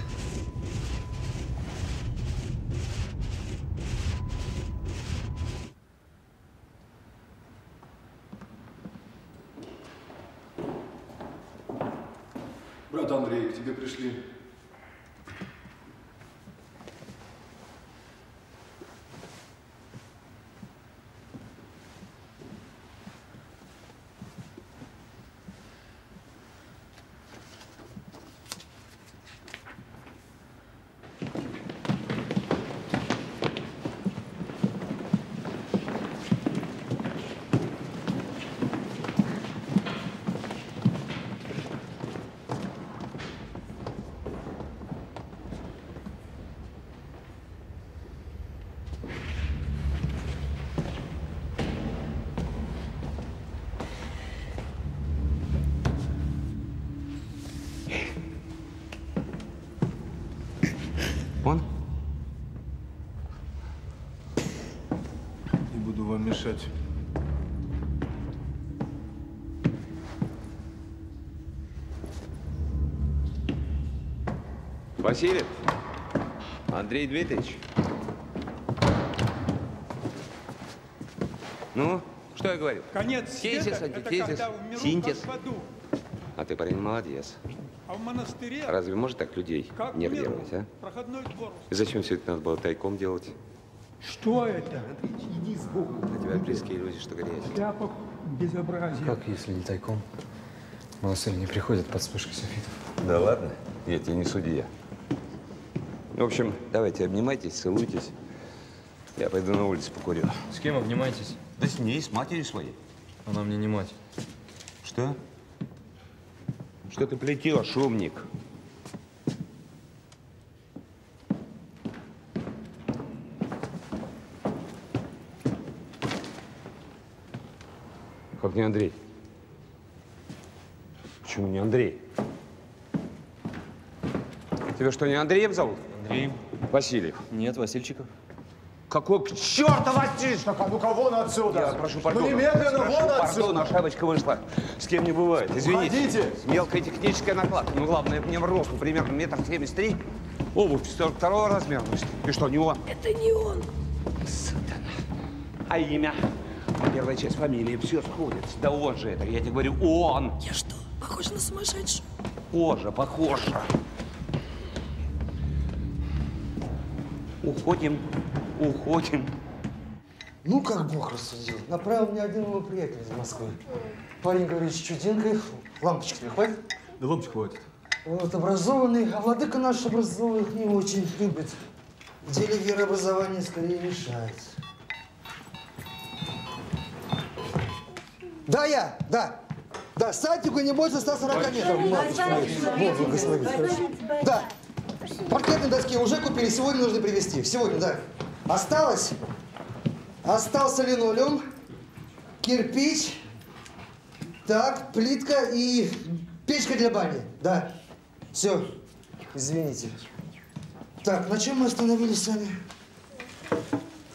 Мешать. Васильев, Андрей Дмитриевич. Ну, что я говорю? Конец синтез, антитезис, синтез. А ты, парень, молодец. А в монастыре? Разве можно так людей нервировать, а? Проходной двор. Зачем все это надо было тайком делать? Что это? Иди с Богом. На тебя близкие люди, что горят. Шляпок безобразие. Как, если не тайком? Малосыльные не приходят под вспышкой софитов. Да ладно, я тебе не судья. В общем, давайте обнимайтесь, целуйтесь. Я пойду на улицу покурю. С кем обнимайтесь? Да с ней, с матерью своей. Она мне не мать. Что? Что ты плетешь, умник? Не Андрей. Почему не Андрей? Тебя что, не Андреем зовут? Андреем. Васильев. Нет, Васильчиков. Какой к черту Васильчиков? А ну-ка вон отсюда. Я прошу пардона. Ну немедленно прошу, вон пардона, отсюда. Пардон, ошибочка вышла. С кем не бывает, извините. Ходите. Мелкая техническая накладка. Ну главное, мне в росту примерно метр семьдесят три. Обувь сорок второго размера. И что, не он? Это не он. Сатана. А имя? Первая часть фамилии, все сходится. Да он же это, я тебе говорю, он! Я что, похож на сумасшедшего? Похоже, похоже. Уходим, уходим. Ну, как Бог рассудил, направил мне один его приятель из Москвы. Парень говорит, с чудинкой, лампочки тебе хватит? Да лампочек хватит. Вот, образованный, а владыка наш образованных не очень любит. В деле верообразования скорее мешает. Да, я, да. Да, саднику не больше ста сорока метров. Богу благослови. Да, паркетные доски уже купили, сегодня нужно привезти. Сегодня, да. Осталось Остался линолеум, кирпич, так, плитка и печка для бани. Да. Все. Извините. Так, на чем мы остановились сами?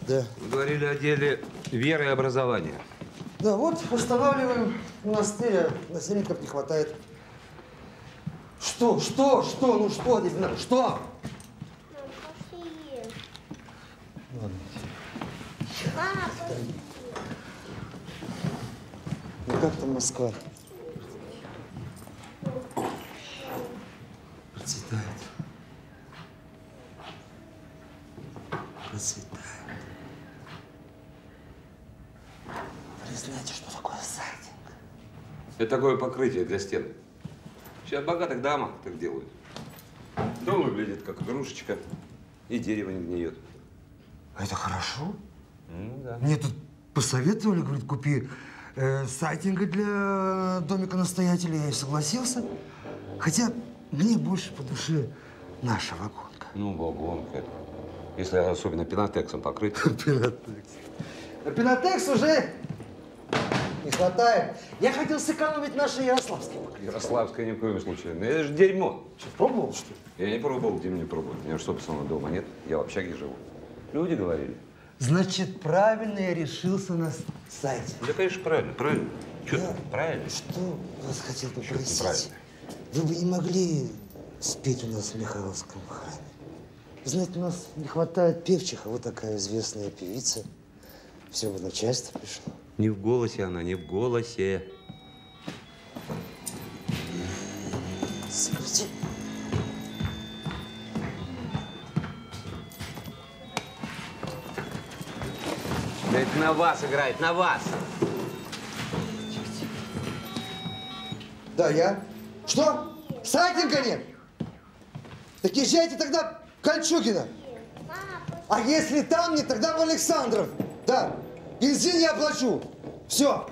Да. Вы говорили о деле веры и образования. Да, вот восстанавливаем монастырь, а насильников не хватает. Что, что, что, ну что, не знаю, что? Ну как там Москва? Процветает. Процветает. Вы знаете, что такое сайдинг? Это такое покрытие для стен. Сейчас в богатых дамах так делают. Дом выглядит как игрушечка, и дерево не гниет. А это хорошо? Ну, да. Мне тут посоветовали, говорит, купи э, сайдинга для домика настоятеля. Я и согласился. Хотя мне больше по душе наша вагонка. Ну, вагонка. Если особенно пенотексом покрыть. Пенотекс. На пенотекс уже не хватает. Я хотел сэкономить наши ярославские покрытия. Ярославское ни в коем случае. Но это же дерьмо. Что, пробовал, что ли? Я не пробовал, где мне пробовать. У меня же собственного дома нет. Я в общаге живу. Люди говорили. Значит, правильно я решился на сайте. Да, конечно, правильно, правильно. Чё, я... правильно? Что вас хотел попросить? Правильно. Вы бы не могли спеть у нас в Михайловском храме? Знаете, у нас не хватает певчих, а вот такая известная певица. Все бы начальство пришло. Не в голосе она, не в голосе. Скажите. Да это на вас играет, на вас! Да, я. Что? Сайтинга нет? Так езжайте тогда в Кольчукина. А если там нет, тогда в Александров. Да. Бензин я оплачу. Все.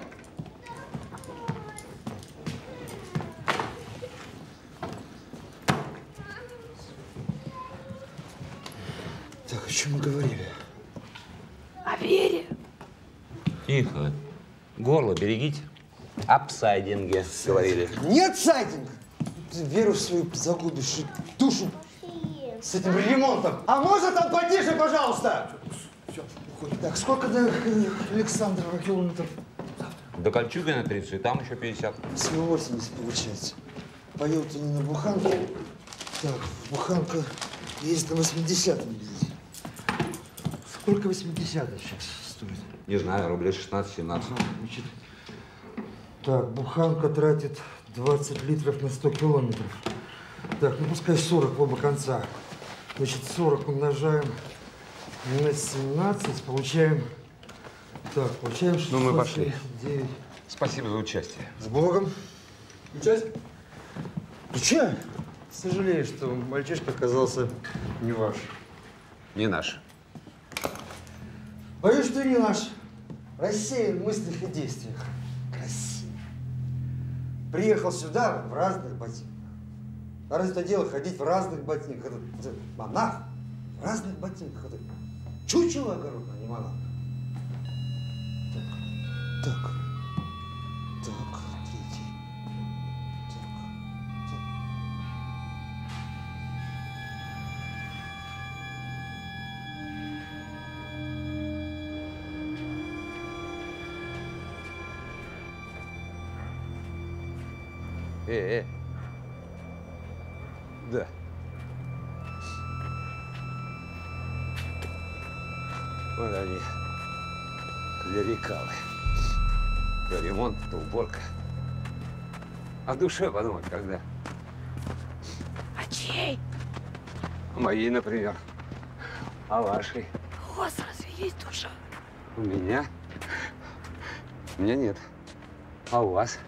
Так, о чем мы говорили? О вере. Тихо. Горло берегите. Об сайдинге говорили. Нет сайдинга. Ты веру в свою загубишь душу с этим ремонтом. А можно там потише, пожалуйста? Все, уходим. Так, сколько до Александрова километров? До Кольчугина тридцать, и там еще пятьдесят. Всего восемьдесят получается. Поел-то не на буханке. Так, буханка есть на восьмидесятом. Сколько восьмидесятых сейчас стоит? Не знаю, рублей шестнадцать-семнадцать. Так, буханка тратит двадцать литров на сто километров. Так, ну пускай сорок в оба конца. Значит, сорок умножаем на семнадцать, получаем... Так, получаем шестьсот. Ну, мы пошли. девять. Спасибо за участие. С Богом. Участие? Ты че? Сожалею, что мальчишка оказался не ваш. Не наш. Боюсь, что не наш. Россия в мыслях и действиях. Красиво. Приехал сюда в разных ботинках. А разве это дело ходить в разных ботинках? Это монах в разных ботинках. Это чучело огородное, а не монах. Так, так, так, третий. Так, так. Э, э. Да. Вот они, клерикалы. То ремонт, то уборка. О душе подумать, когда. А чей? Моей, например. А вашей? У вас разве есть душа? У меня? У меня нет. А у вас?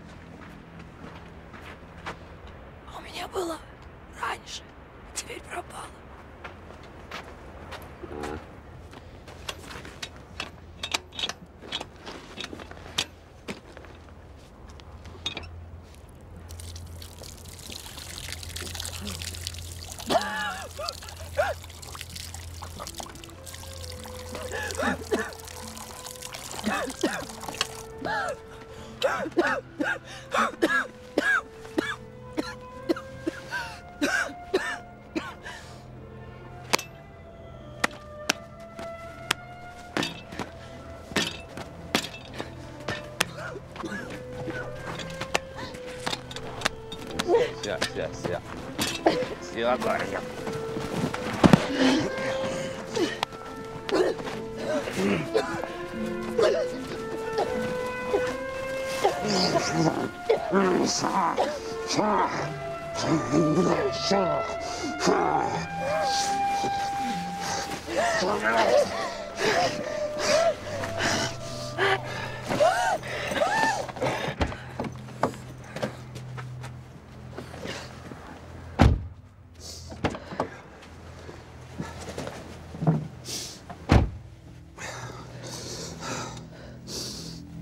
А у меня было. Раньше, теперь пропало. А.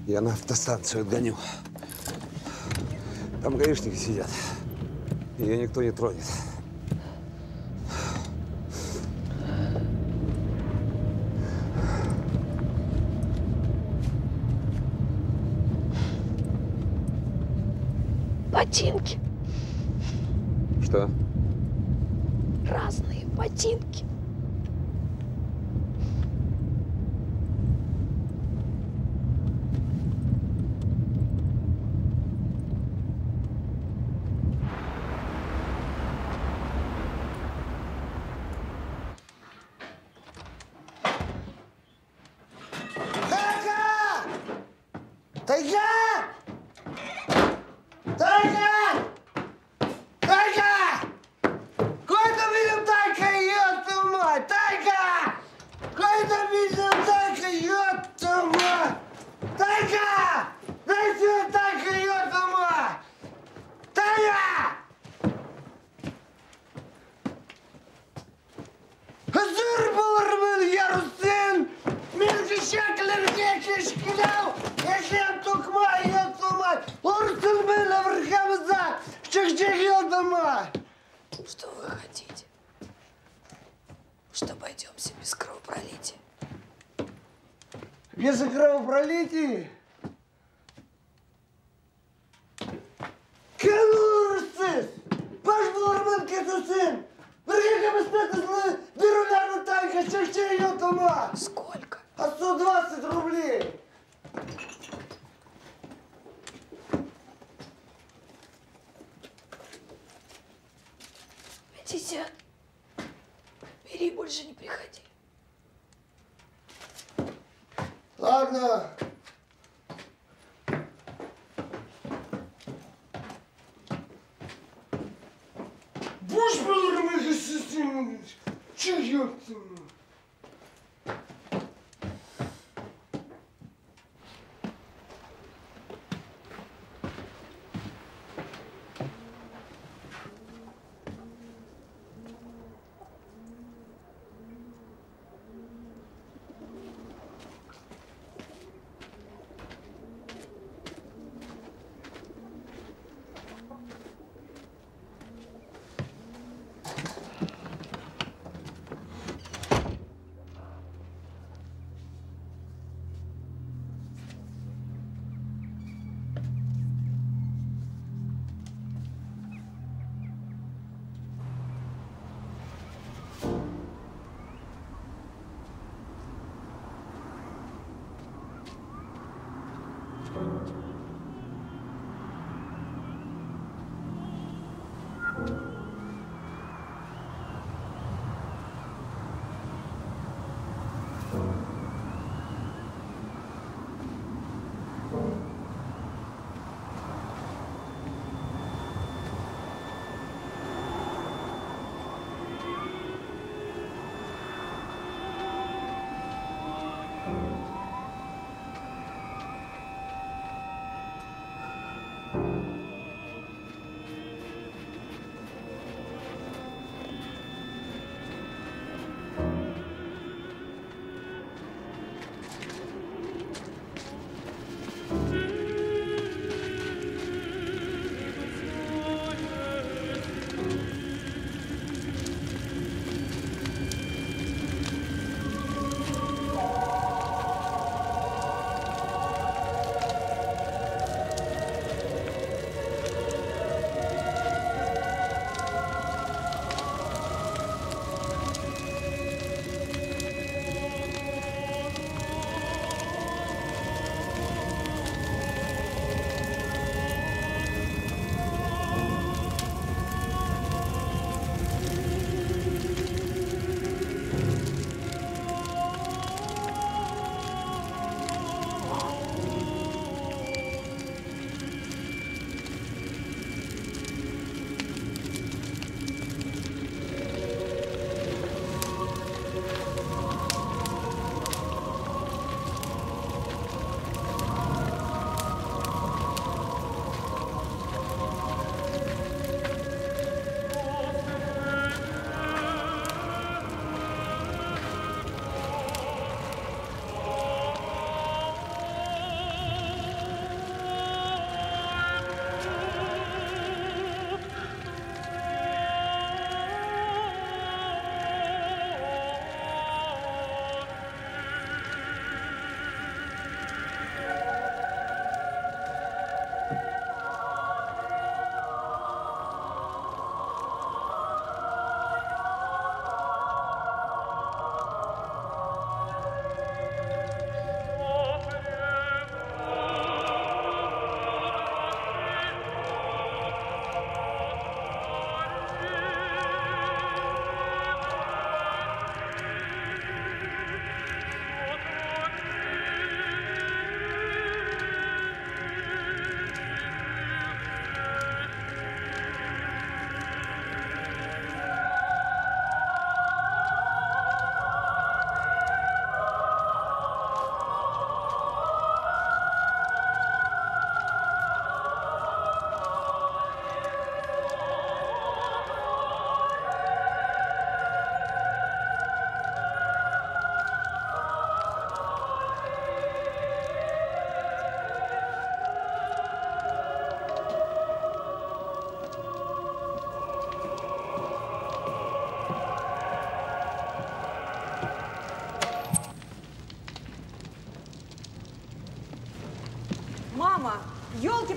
Я на автостанцию отгоню. Там гаишники сидят. Ее никто не тронет. Ботинки. Что? Разные ботинки.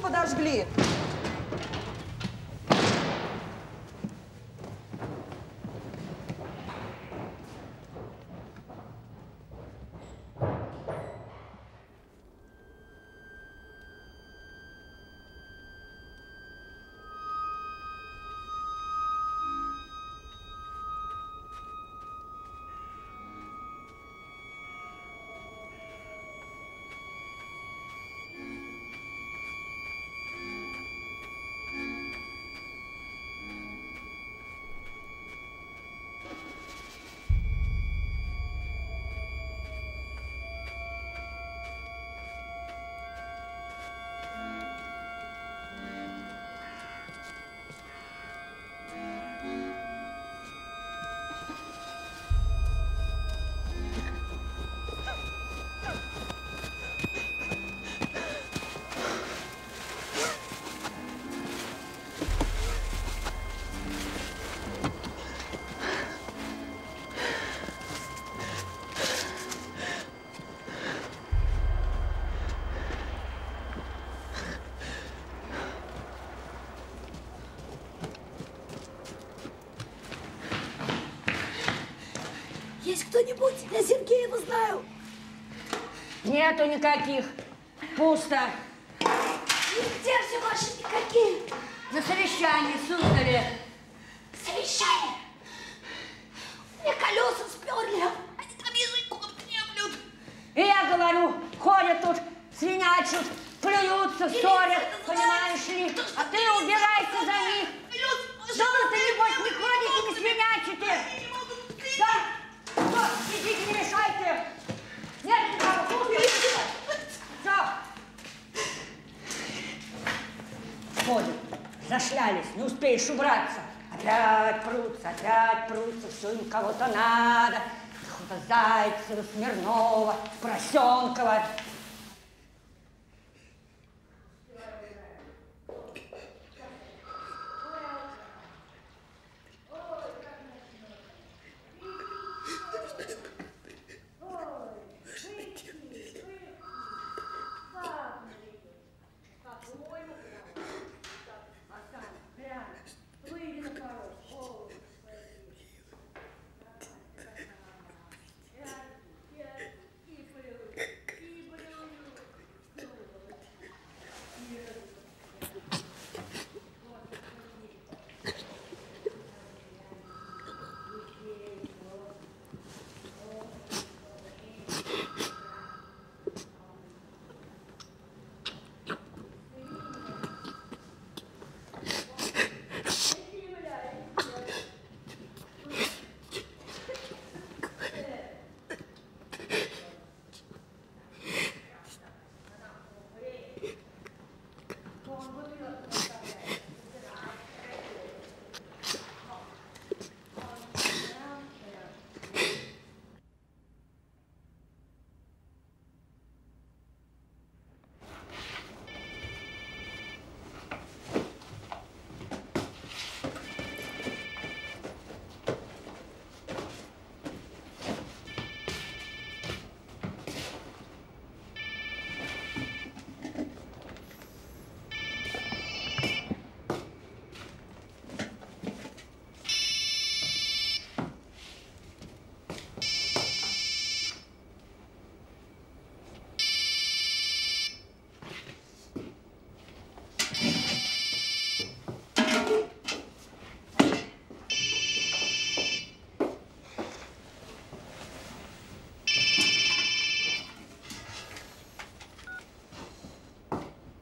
подожгли. Кто-нибудь? Я Сергеева знаю. Нету никаких. Пусто. Нигде же ваши никакие. На совещании, сударь. Совещание? Мне колеса сперли. Они там языком гневлют. И я говорю, ходят тут, свинячут, плюются, Берез, ссорят, понимаешь ли. Кто, а ты убирайся за них. Берез, да вы-то, небось, не ходите, не свинячите. Да? Идите, не мешайте! Нет, никого, уберите! Все! Ходят, зашлялись, не успеешь убраться. Опять прутся, опять прутся, все им кого-то надо. Какого-то Зайцева, Смирнова, Поросенкова.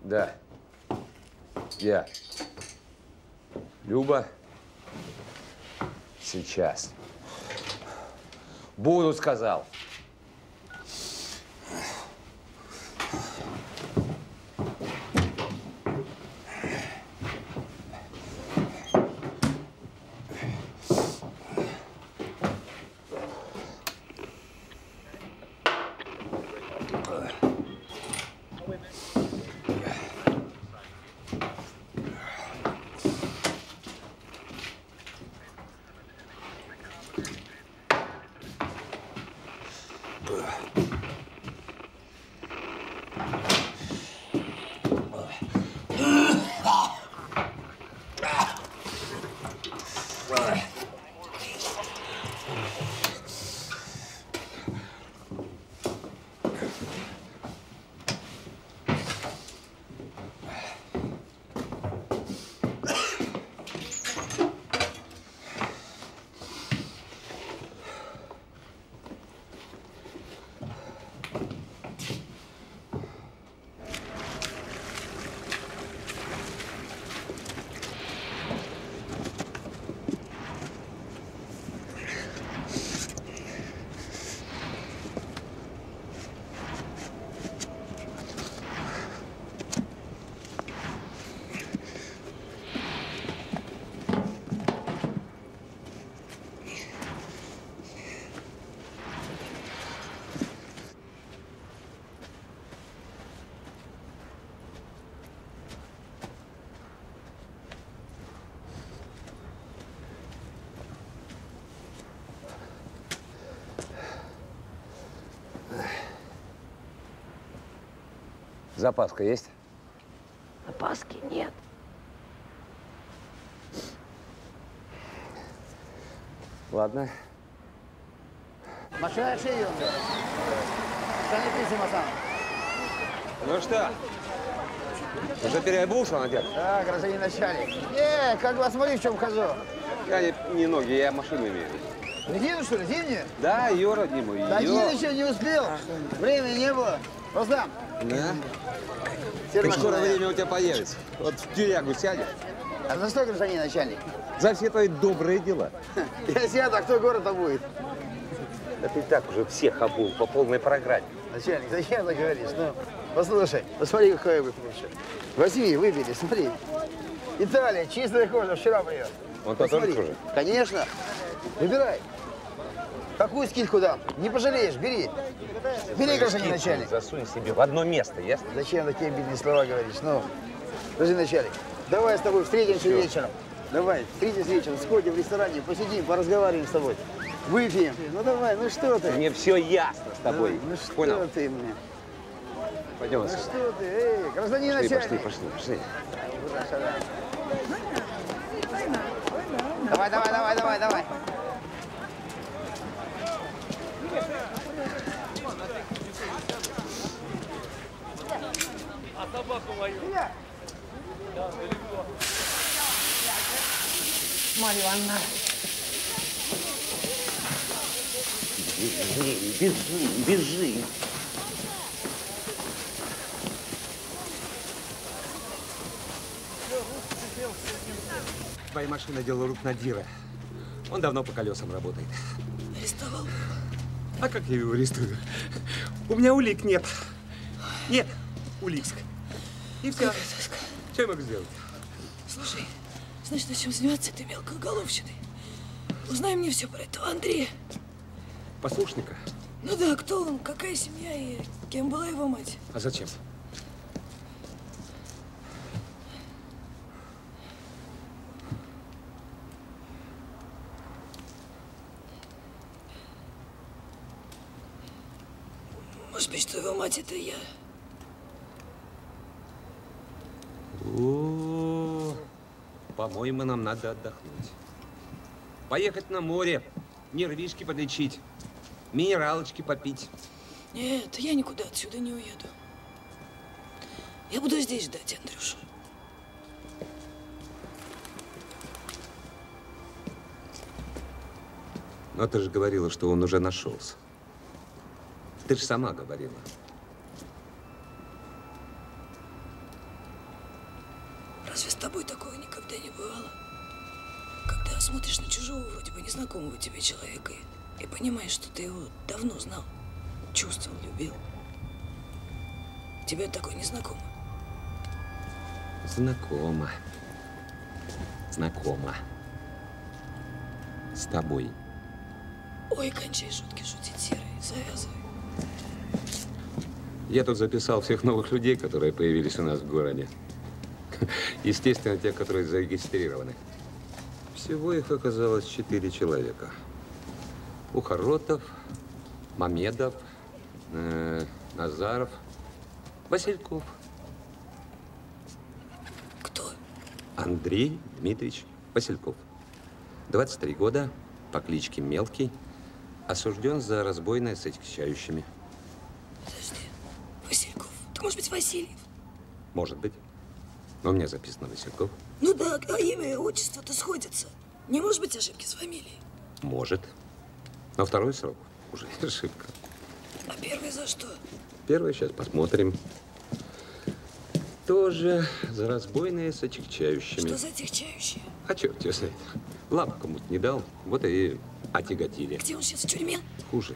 Да. Я. Люба. Сейчас. Буду, сказал. Запаска есть? Запаски нет. Ладно. Машина решила. Ну что, уже переобулся, надет? Да, гражданин начальник. Э, как вас, смотри, в чем хожу. Я не, не ноги, я машину имею. Резину, что ли, зимнюю? Да, ее роднему. Да, Юра еще не успел. Времени не было. Руслан. Да? Так скоро время у тебя появится. Вот в тюрягу сядешь. А за что, гражданин начальник? За все твои добрые дела. Я сяду, а кто город обует? Да ты и так уже всех обул по полной программе. Начальник, зачем ты говоришь? Ну, послушай, посмотри, какой я бы получил. Возьми, выбери, смотри. Италия, чистая кожа, вчера привез. Он посмотри. Тоже? Конечно. Выбирай. Такую скидку дам. Не пожалеешь, бери. Бери, гражданин начальник. Засунь себе в одно место, ясно? Зачем такие бедные слова говоришь? Ну, гражданин начальник, давай с тобой встретимся вечером. Давай, встретимся вечером, сходим в ресторане, посидим, поразговариваем с тобой. Выпьем. Ну давай, ну что ты? Мне все ясно с тобой. Ну, ну что Понял? ты мне? Пойдем. Ну что ты, эй, гражданин пошли, начальник. Пошли, пошли, пошли. Давай, давай, давай, давай, давай. А собаку мою. Да, далеко. Марья Ивановна. Бежи, бежи, бежи. Твоя машина дело рук Надира. Он давно по колесам работает. Арестовал? А как я его арестую? У меня улик нет. Нет, улик. И все. Что я могу сделать? Слушай, знаешь, на чем заниматься этой мелкой головщиной? Узнай мне все про этого Андрея. Послушника? Ну да, кто он, какая семья и кем была его мать? А зачем? Может быть, что его мать — это я. О, по-моему, нам надо отдохнуть. Поехать на море, нервишки подлечить, минералочки попить. Нет, я никуда отсюда не уеду. Я буду здесь ждать, Андрюша. Но ты же говорила, что он уже нашелся. Ты же сама говорила. Разве с тобой такого никогда не бывало? Когда смотришь на чужого, вроде бы незнакомого тебе человека, и, и понимаешь, что ты его давно знал, чувствовал, любил. Тебе такое не знакомо? Знакомо. Знакомо. С тобой. Ой, кончай шутки шутить, Серый. Завязывай. Я тут записал всех новых людей, которые появились у нас в городе. Естественно, те, которые зарегистрированы. Всего их оказалось четыре человека. Ухоротов, Мамедов, э, Назаров, Васильков. Кто? Андрей Дмитриевич Васильков. двадцать три года, по кличке Мелкий осужден за разбойное с отягчающими. Подожди, Васильков. Так может быть Васильев? Может быть. Но у меня записано Васильков. Ну да, а имя и отчество-то сходятся. Не может быть ошибки с фамилией? Может. Но второй срок уже ошибка. А первый за что? Первый сейчас посмотрим. Тоже за разбойные с отягчающими. Что за отягчающие? А черт тебя знает. Лапу кому-то не дал, вот и отяготили. Где он сейчас, в тюрьме? Хуже.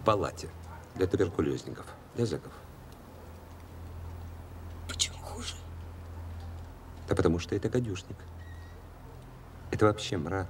В палате. Для туберкулезников, для зэков. Почему хуже? Да потому что это гадюшник. Это вообще мрак.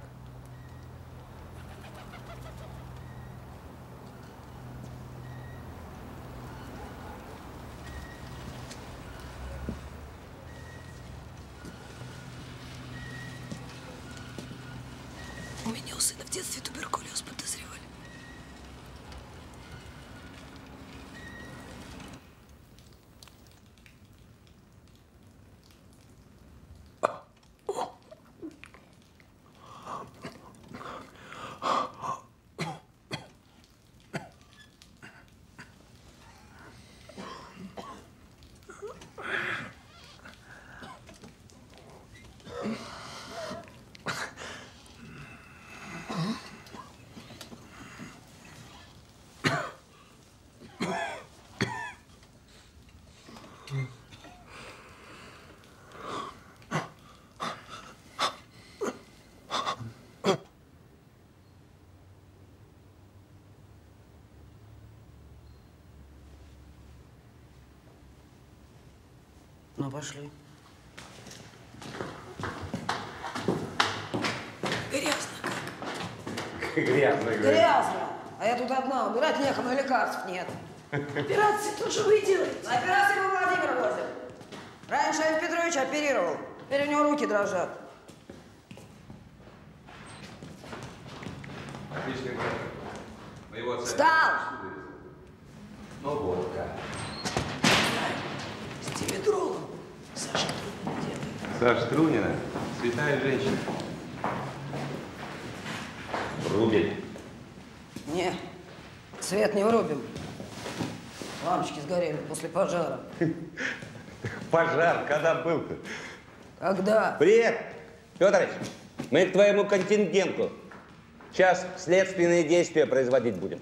Ну, пошли. Грязно как. Грязно, грязно. Грязно. А я тут одна, убирать некому, лекарств нет. Операции тут же вы делаете. Операции во Владимир возим. Раньше Иван Петрович оперировал. Теперь у него руки дрожат. Отличный вариант. Встал! Ну вот как. С Димитролом. Саша Трунина делает. Саша Трунина. Святая женщина. Врубим. Не, свет не врубим. Лампочки сгорели после пожара. Пожар когда был-то? Когда? Привет, Петрович. Мы к твоему контингенту. Сейчас следственные действия производить будем.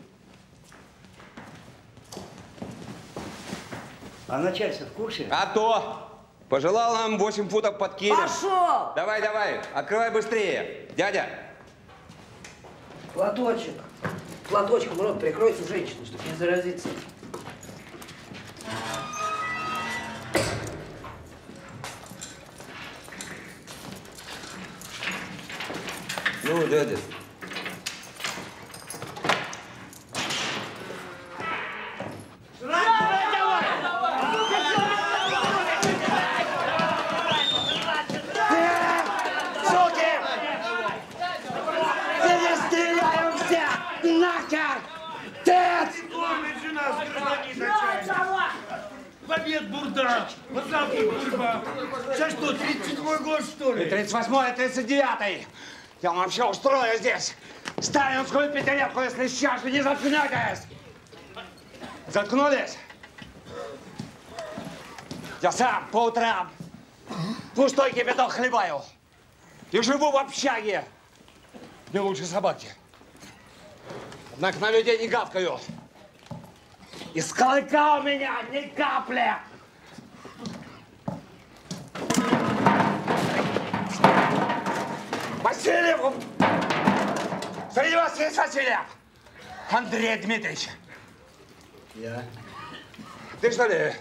А начальство в курсе? А то! Пожелал нам восемь футов под килем. Пошел! Давай, давай, открывай быстрее. Дядя! Платочек. Платочком рот прикройте женщину, чтобы не заразиться. Ну, дядя. Побед, бурда! Вот там бурба! Сейчас что, тридцать седьмой год, что ли? тридцать восьмой, тридцать девятый! Я вам вообще устрою здесь сталинскую пятилетку, если сейчас же не заткнетесь! Заткнулись? Я сам по утрам пустой кипяток хлебаю. И живу в общаге. Не лучше собаки. Однако на людей не гавкаю. Из клыка у меня ни капли! Васильев! Среди вас есть Васильев? Андрей Дмитриевич. Я? Ты что ли?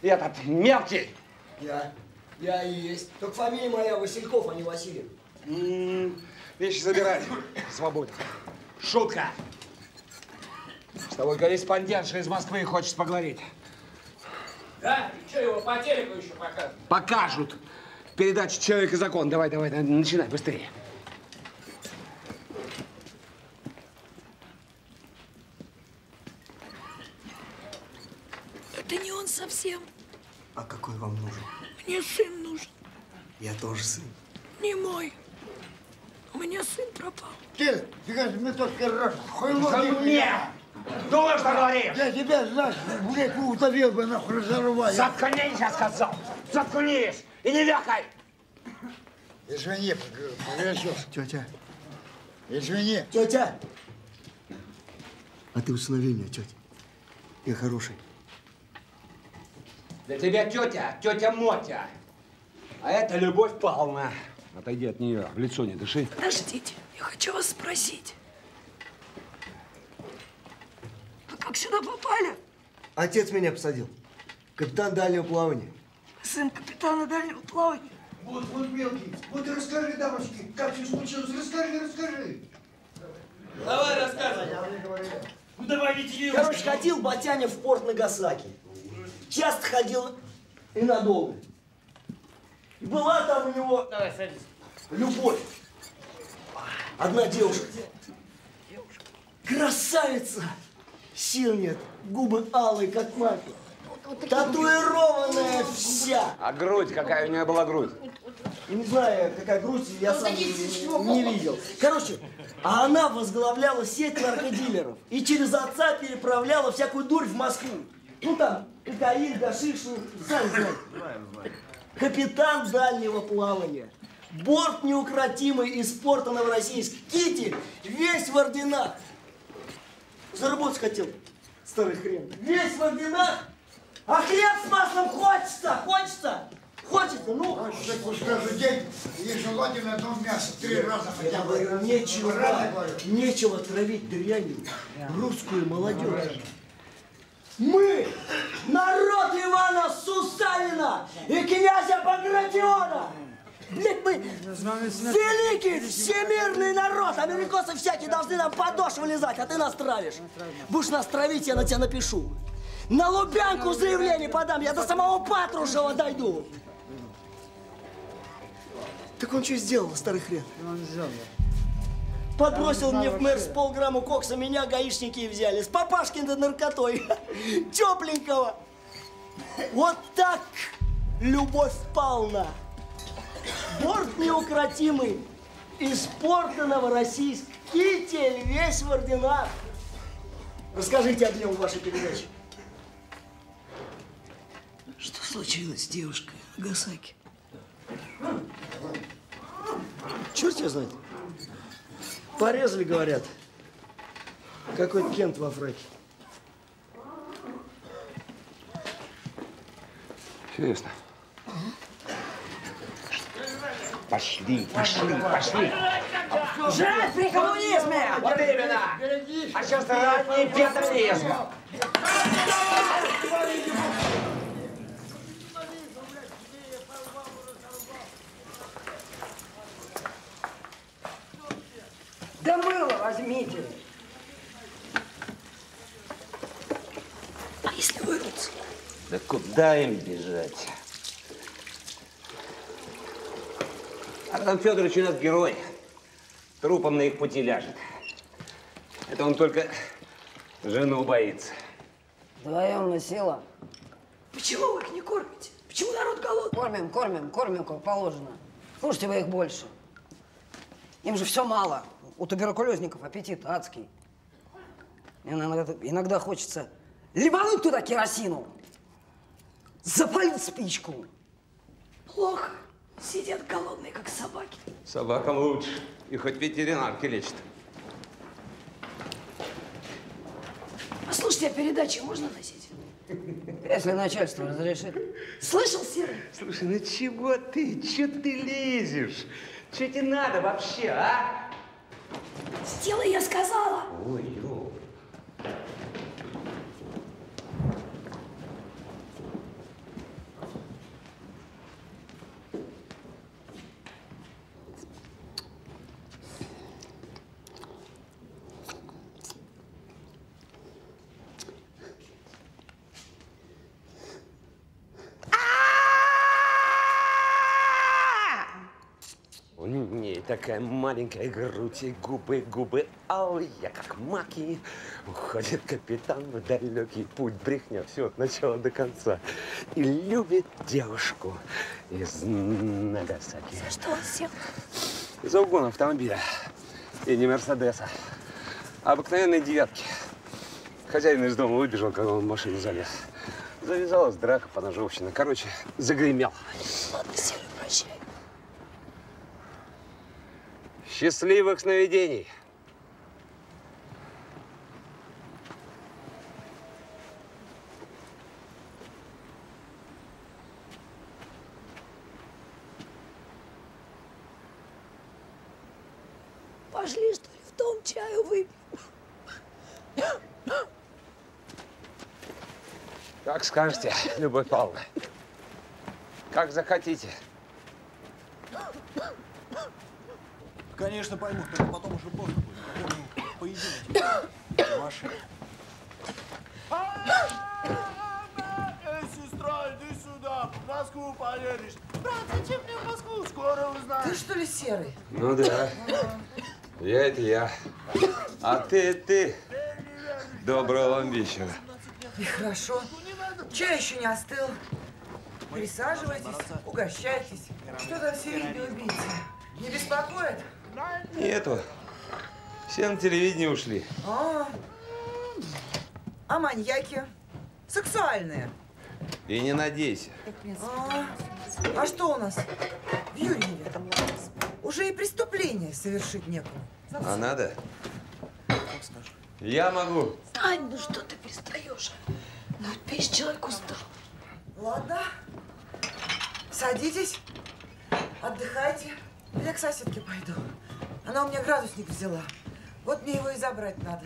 Этот мелкий. Я. Я и есть. Только фамилия моя Васильков, а не Васильев. Вещи забирай. Свободно. Шутка. С тобой корреспондентша из Москвы хочет поговорить. Да? И что, его по телеку еще покажут? Покажут. Передача «Человек и закон». Давай, давай, начинай быстрее. Это не он совсем. А какой вам нужен? Мне сын нужен. Я тоже сын. Не мой. У меня сын пропал. Ты, ты говоришь, мы только раз хуйло не... Думаю, что говори! Я тебя, знаешь, блядь, утопил бы, нахуй, разорваю. Заткнись, я сказал! Заткнись! И не вякай! Извини, погорячился. Тетя. Извини. Тетя! А ты усынови меня, тетя. Я хороший. Для тебя тетя, тетя Мотя. А это Любовь Павловна. Отойди от нее, в лицо не дыши. Подождите, я хочу вас спросить. Вы как сюда попали? Отец меня посадил. Капитан дальнего плавания. Сын капитана дальнего плавания? Вот, вот, мелкий, вот и расскажи, дамочки, как все случилось. Расскажи, расскажи. Давай, рассказывай. Ну, давай, видите. Короче, ходил Батяня в порт Нагасаки. Часто ходил и надолго. И была там у него Давай, садись. Любовь. Одна девушка. девушка. Красавица. Сил нет. Губы алые, как мафия. Татуированная вся. А грудь какая у нее была грудь? Не знаю, какая грудь, я сам не видел. Короче, а она возглавляла сеть наркодилеров. И через отца переправляла всякую дурь в Москву. Ну там, кокаин, гашиш, ну, сами знаете. Капитан дальнего плавания. Борт неукротимый из порта Новороссийск. Китель весь в орденах. Заработать хотел, старый хрен. Весь в орденах. А хлеб с маслом хочется, хочется, хочется, ну. Хочется, пусть каждый день, и желательно одно мясо, три раза хотя бы. Я говорю, нечего, нечего травить дрянью русскую молодежь. Мы, народ Ивана Сусанина и князя Багратиона. Блядь, мы великий всемирный народ. Америкосы всякие должны нам подошвы лизать, а ты нас травишь. Будешь нас травить, я на тебя напишу. На Лубянку заявление подам, я до самого Патрушева дойду. Так он что сделал, старый хрен? Подбросил мне в мэр с полграмма кокса, меня гаишники взяли. С папашкиной наркотой. Тепленького. Вот так, Любовь Павловна. Борт неукротимый. Из порта Новороссийск. Китель весь в орденах. Расскажите о днем вашей передачи. Что случилось с девушкой Нагасаки? Черт тебя знает. Порезали, говорят. Какой-то Кент во фраке. Серьезно. Пошли, пошли, пошли. Жрать при коммунизме! Вот именно! А сейчас жрать не петровизм! Да мыло возьмите. А если вырвутся? Да куда им бежать? Артем Федорович у нас герой. Трупом на их пути ляжет. Это он только жену боится. Вдвоем мы сила. Почему вы их не кормите? Почему народ голодный? Кормим, кормим, кормим, как положено. Слушайте вы их больше. Им же все мало. У туберкулезников аппетит адский. Иногда, иногда хочется ливануть туда керосину, запалить спичку. Плохо. Сидят голодные, как собаки. Собакам лучше. И хоть ветеринарки лечат. А слушайте, а передачи можно носить? Если начальство разрешит. Слышал, Серый? Слушай, ну чего ты? Че ты лезешь? Че тебе надо вообще, а? Сделай, я сказала! Ой, ё. такая маленькая грудь, и губы, губы алые, как маки. Уходит капитан в далекий путь, брехня, все от начала до конца. И любит девушку из Нагасаки. За что он сел? За угон автомобиля. И не Мерседеса. Обыкновенные девятки. Хозяин из дома выбежал, когда он в машину залез. Завязалась драка, поножовщина. Короче, загремел. Ладно, Серый, прощай. Счастливых сновидений! Пошли, что ли, в дом чаю выпьем? Как скажете, Любовь Павловна. Как захотите. Конечно, поймут, только потом уже поздно будет. Поединок. Ваши. Сестра, иди сюда, в Москву поедешь. Брат, зачем мне в Москву? Скоро узнаешь. Ты что ли Серый? Ну да. Я это я. А ты это ты. Доброго вам вечера. И хорошо. Чай еще не остыл. Присаживайтесь, угощайтесь. Что там серийные убийцы? Не беспокоит? Нету. Все на телевидении ушли. А, а маньяки? Сексуальные. И не надейся. А, а что у нас в Юрьеве? Уже и преступление совершить некому. А надо? Я могу. Ань, ну что ты пристаешь? Ну, пись, человек устал. Ладно. Садитесь, отдыхайте. Я к соседке пойду. Она у меня градусник взяла. Вот мне его и забрать надо.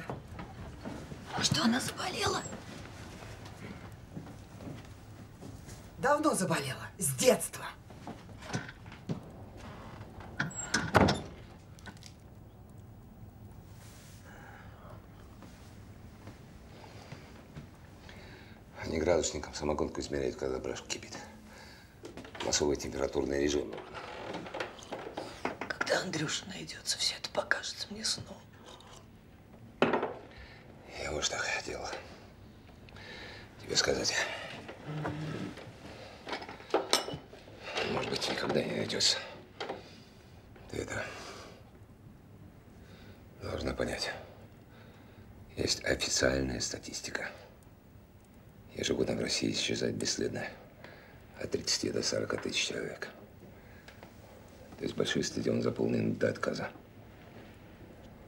А что, она заболела? Давно заболела. С детства. Они градусником самогонку измеряют, когда брашка кипит. Особый температурный режим. Когда Андрюша найдется, все это покажется мне снова. Я вот что хотела тебе сказать. Может быть, никогда не найдется. Ты это должна понять. Есть официальная статистика. Ежегодно в России исчезает бесследно от тридцати до сорока тысяч человек. То есть большой стадион заполнен до отказа.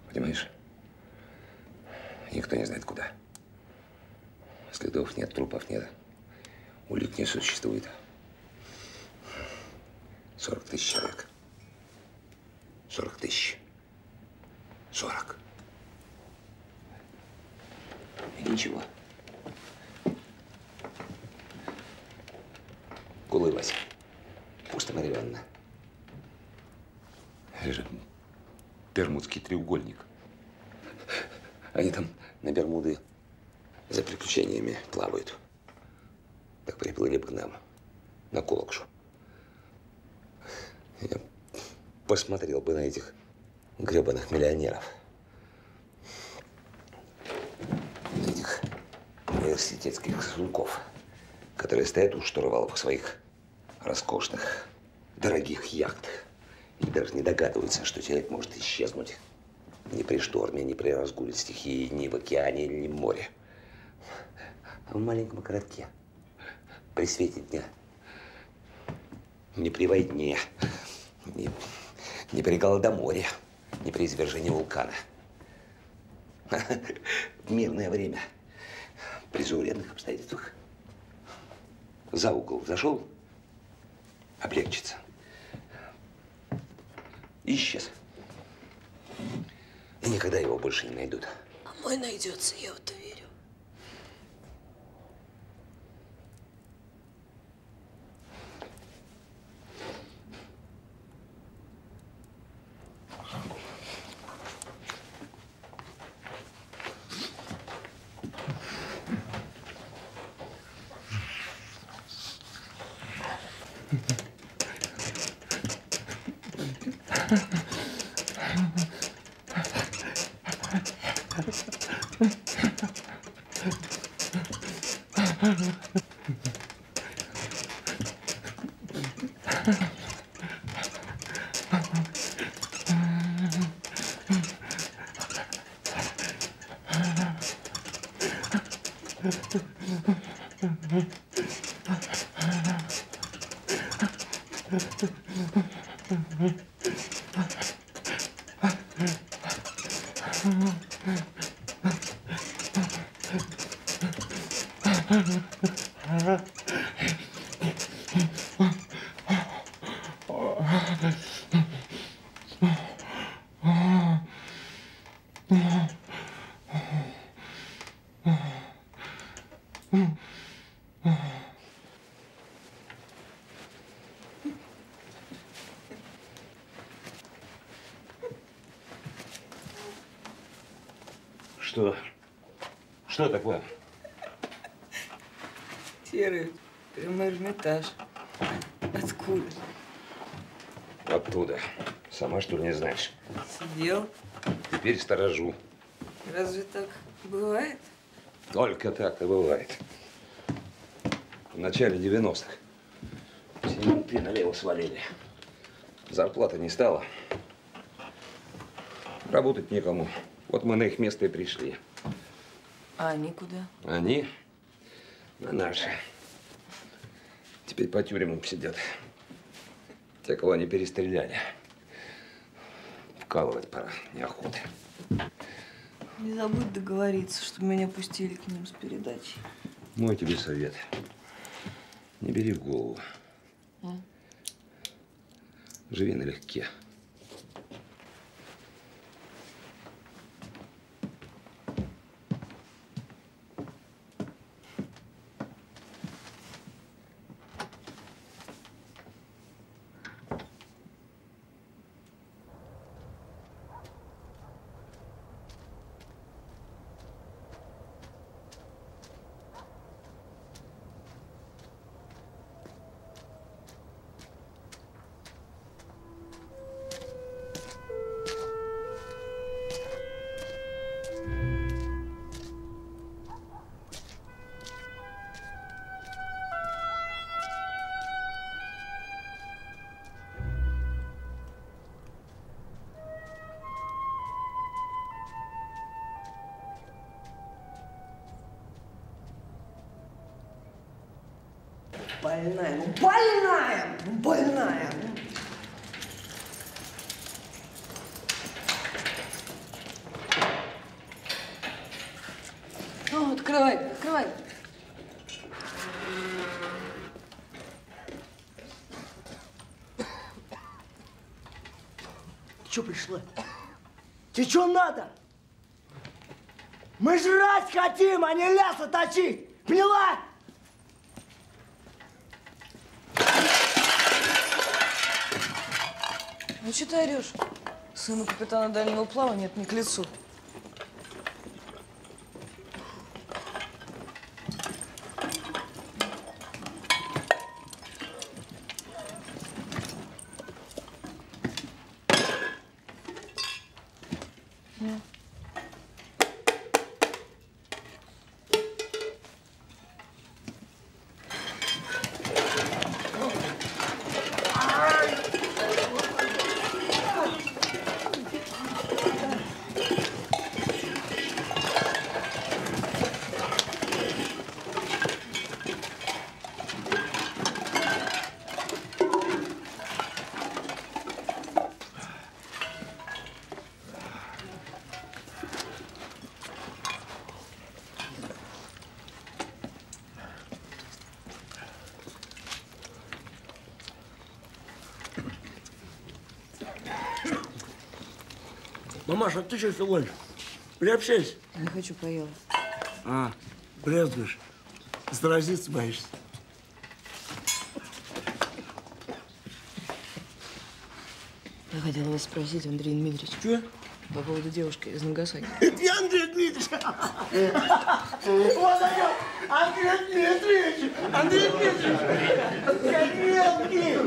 Понимаешь? Никто не знает, куда. Следов нет, трупов нет. Улик не существует. сорок тысяч человек. сорок тысяч. сорок. И ничего. Улыбайся. Пусто, Мария Ивановна. Это же Бермудский треугольник. Они там на Бермуды за приключениями плавают. Так приплыли бы к нам, на Колокшу. Я посмотрел бы на этих гребаных миллионеров. На этих университетских сундуков, которые стоят у штурвалов своих роскошных, дорогих яхт. И даже не догадываются, что человек может исчезнуть ни при шторме, ни при разгуле стихии, ни в океане, ни в море. А в маленьком городке, при свете дня, не при войне, не, не при голодоморе, не при извержении вулкана. В мирное время, при заурядных обстоятельствах, за угол зашел, облегчится. Исчез. И никогда его больше не найдут. А мой найдется, я в это верю. Ha, ha, ha. Что? Что такое? Серый, прямой Эрмитаж. Откуда? Оттуда. Сама, что ли, не знаешь? Сидел. Теперь сторожу. Разве так бывает? Только так и бывает. В начале девяностых. Все менты налево свалили. Зарплаты не стало. Работать некому. Вот мы на их место и пришли. А они куда? Они на наши. Теперь по тюрьмам сидят. Те, кого они перестреляли. Вкалывать пора, неохота. Не забудь договориться, чтобы меня пустили к ним с передачей. Мой тебе совет. Не бери в голову. А? Живи налегке. Больная, ну больная, ну больная. Ну, открывай, открывай. Ты чё пришла? Тебе чё надо? Мы жрать хотим, а не ляса точить. Поняла? Ну что ты орешь? Сыну капитана дальнего плавания это не к лицу. Маша, ты что сегодня? Приобщайся. Не хочу, поела. А, брезгуешь. Заразиться боишься. Я хотела вас спросить, Андрей Дмитриевич. Что? По поводу девушки из Нагасаки. Ты Андрей Дмитриевич! Вот он! Андрей Дмитриевич! Андрей Дмитриевич! Мелкий!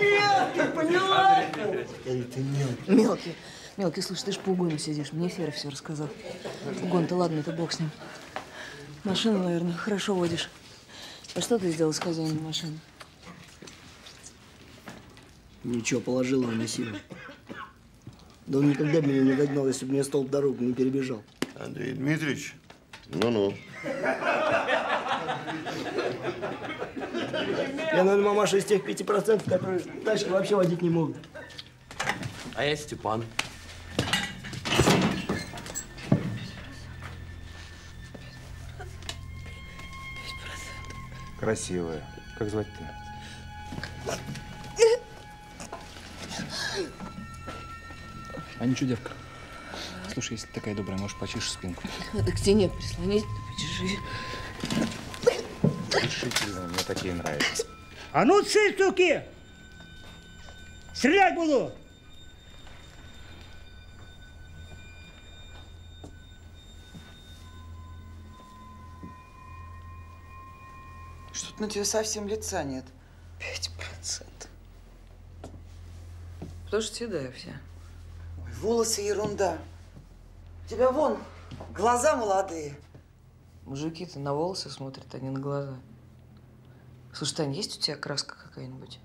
Мелкий, понимаешь? Это мелкий. Мелкий. Мелкий, слушай, ты ж по угону сидишь. Мне Фера все рассказал. Угон-то ладно, это бог с ним. Машину, наверное, хорошо водишь. А что ты сделал с хозяином машины? Ничего, положила он не сильно. Да он никогда меня не догнал, если бы мне столб дорогу не перебежал. Андрей Дмитриевич? Ну-ну. Я, наверное, мамаша из тех пяти процентов, которые тачки вообще водить не могут. А я Степан. Красивая. Как звать-то? А ничего, девка. Слушай, если ты такая добрая, можешь почишь спинку. Надо к стене прислонись, почеши. Решительно, мне такие нравятся. А ну, цей, суки! Стрелять буду! Что-то на тебе совсем лица нет. Пять процентов. Потому что седая вся. Ой, волосы ерунда. У тебя вон глаза молодые. Мужики-то на волосы смотрят, а не на глаза. Слушай, Тань, есть у тебя краска какая-нибудь?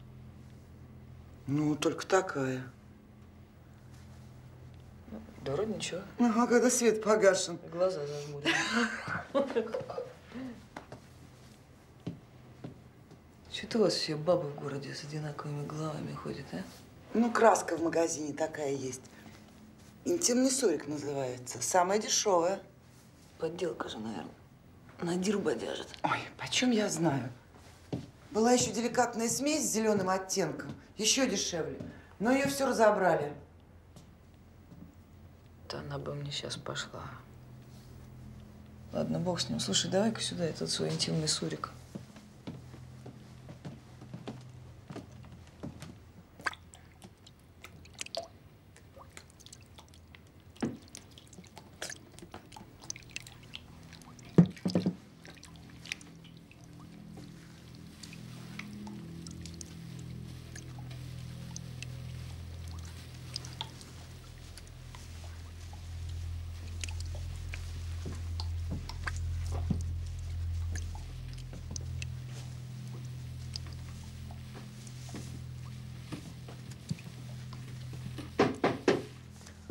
Ну, только такая. Ну, да вроде ничего. Ну, а когда свет погашен? Глаза зажмурены. Что-то у вас все бабы в городе с одинаковыми головами ходят, а? Ну, краска в магазине такая есть. Интимный сорик называется. Самая дешевая. Подделка же, наверное. На диру бодяжит. Ой, почем я знаю? Была еще деликатная смесь с зеленым оттенком. Еще дешевле. Но ее все разобрали. Да она бы мне сейчас пошла. Ладно, бог с ним. Слушай, давай-ка сюда этот свой интимный сурик.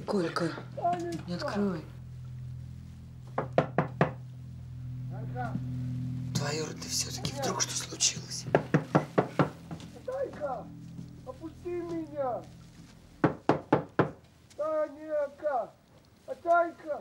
Колька, не открывай. Твоё рот, ты все-таки вдруг что случилось? Тайка, опусти меня! Танека! Тайка!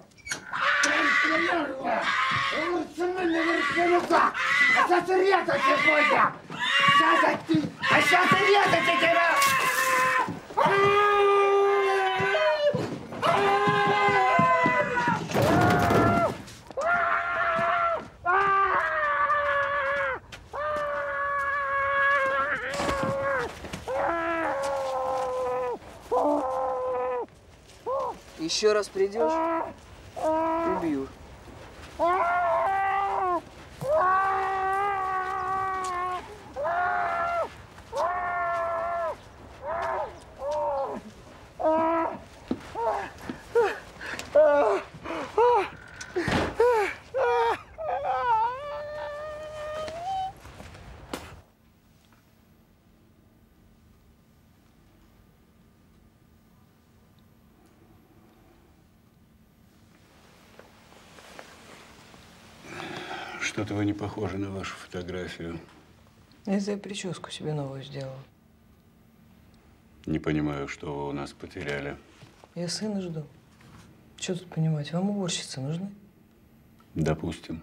Сейчас еще раз придешь, убью. Что-то вы не похожи на вашу фотографию. Это я прическу себе новую сделала. Не понимаю, что вы у нас потеряли. Я сына жду. Что тут понимать? Вам уборщицы нужны? Допустим.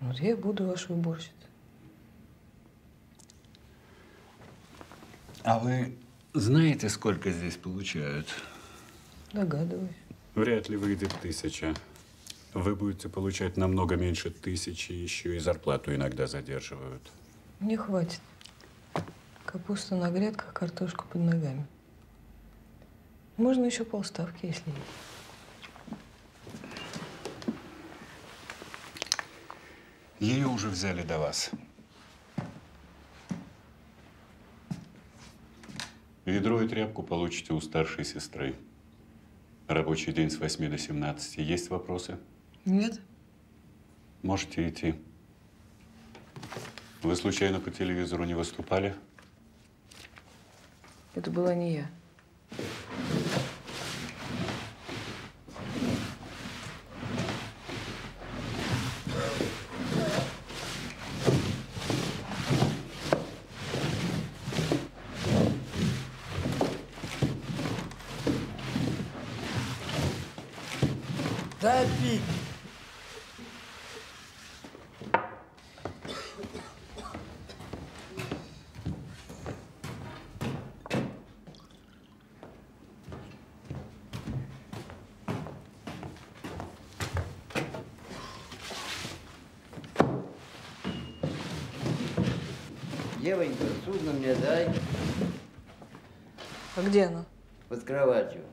Вот я буду вашей уборщицей. А вы знаете, сколько здесь получают? Догадываюсь. Вряд ли выйдет тысяча. Вы будете получать намного меньше тысячи, еще и зарплату иногда задерживают. Не хватит. Капуста на грядках, картошка под ногами. Можно еще полставки, если есть. Ее уже взяли до вас. Ведро и тряпку получите у старшей сестры. Рабочий день с восьми до семнадцати. Есть вопросы? Нет. Можете идти. Вы случайно по телевизору не выступали? Это была не я. Да пить! Девонька, судно мне дай. А где она? Под кроватью.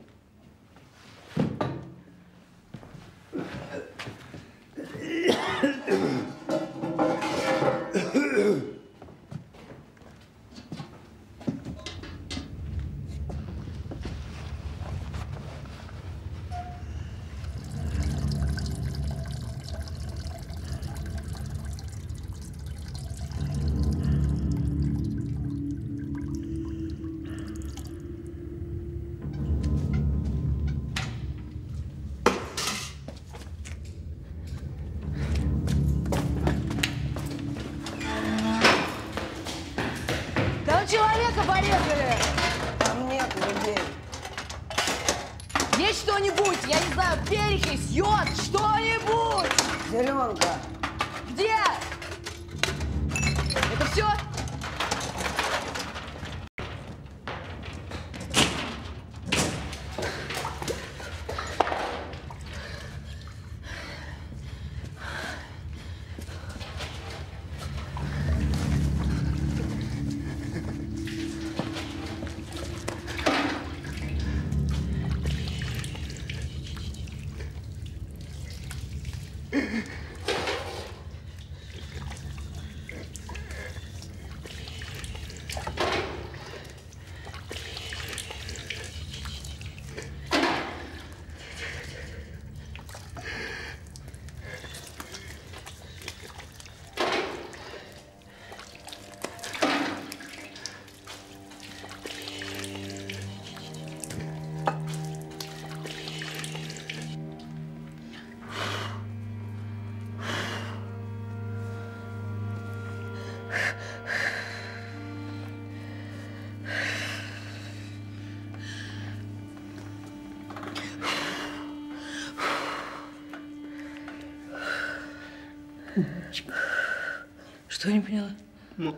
Что я не поняла? Мам.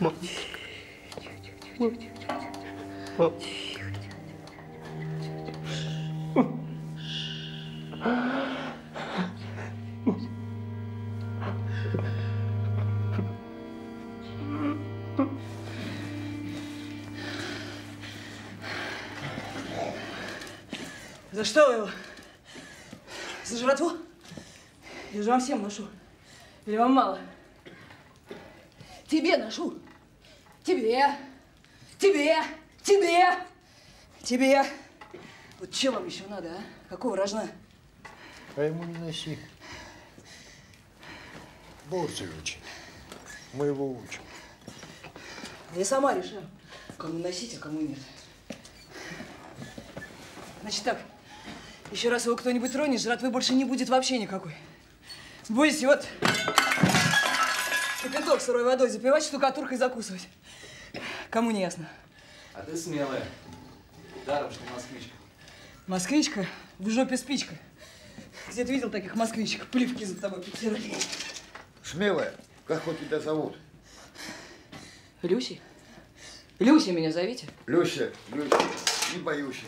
Мам. Мам. Мам. За что вы его? За жратву? Я же вам всем ношу. Или вам мало? Тебе ношу. Тебе. Тебе. Тебе. Тебе. Вот чем вам еще надо, а? Какого рожна? А ему не носи. Борзый учит. Мы его учим. Я сама решаю, кому носить, а кому нет. Значит так, еще раз его кто-нибудь тронет, жратвы больше не будет вообще никакой. Будете вот кипяток сырой водой запивать, штукатуркой закусывать. Кому не ясно. А ты смелая. Даром, что москвичка. Москвичка? В жопе спичка. Где ты видел таких москвичек? Плевки за тобой подтирали. Смелая, как вот тебя зовут? Люси. Люси меня зовите. Люся, Люся, не боюсь.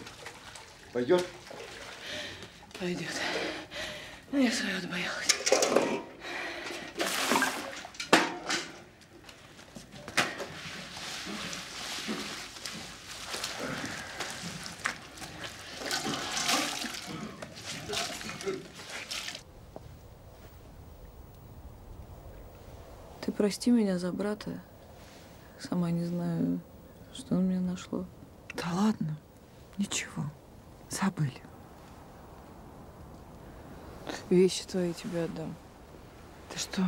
Пойдет? Пойдет. Ну, я своего добоялась. Ты прости меня за брата. Сама не знаю, что на меня нашло. Да ладно, ничего, забыли. Вещи твои тебе отдам. Ты что,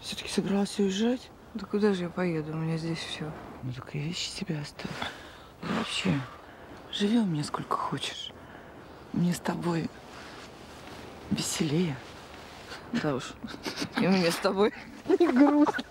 все-таки собралась уезжать? Да куда же я поеду? У меня здесь все. Ну так и вещи тебя оставлю. И вообще, живи у меня сколько хочешь. Мне с тобой веселее. Да уж. И мне с тобой не грустно.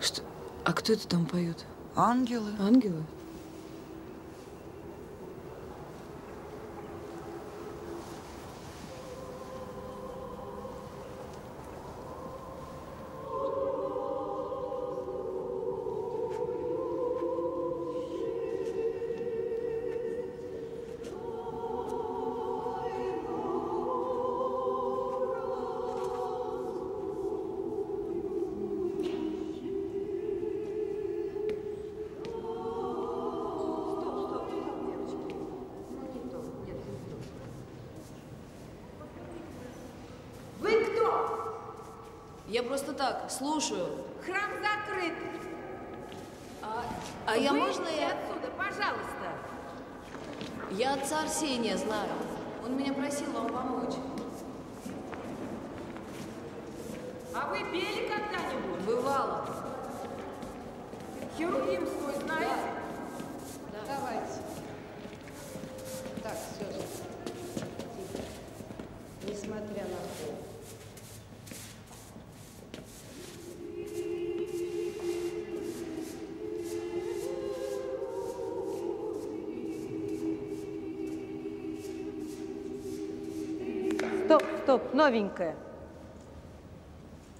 Что? А кто это там поет? Ангелы. Ангелы? Слушаю. Храм закрыт. А, а я можно я отсюда, пожалуйста? Я отца Арсения знаю. Он меня просил вам помочь. А вы пели когда-нибудь? Бывало. Херувим свой знаете? Да. Да. Давайте. Так, все же. Тихо. Несмотря на то. Стоп, новенькая.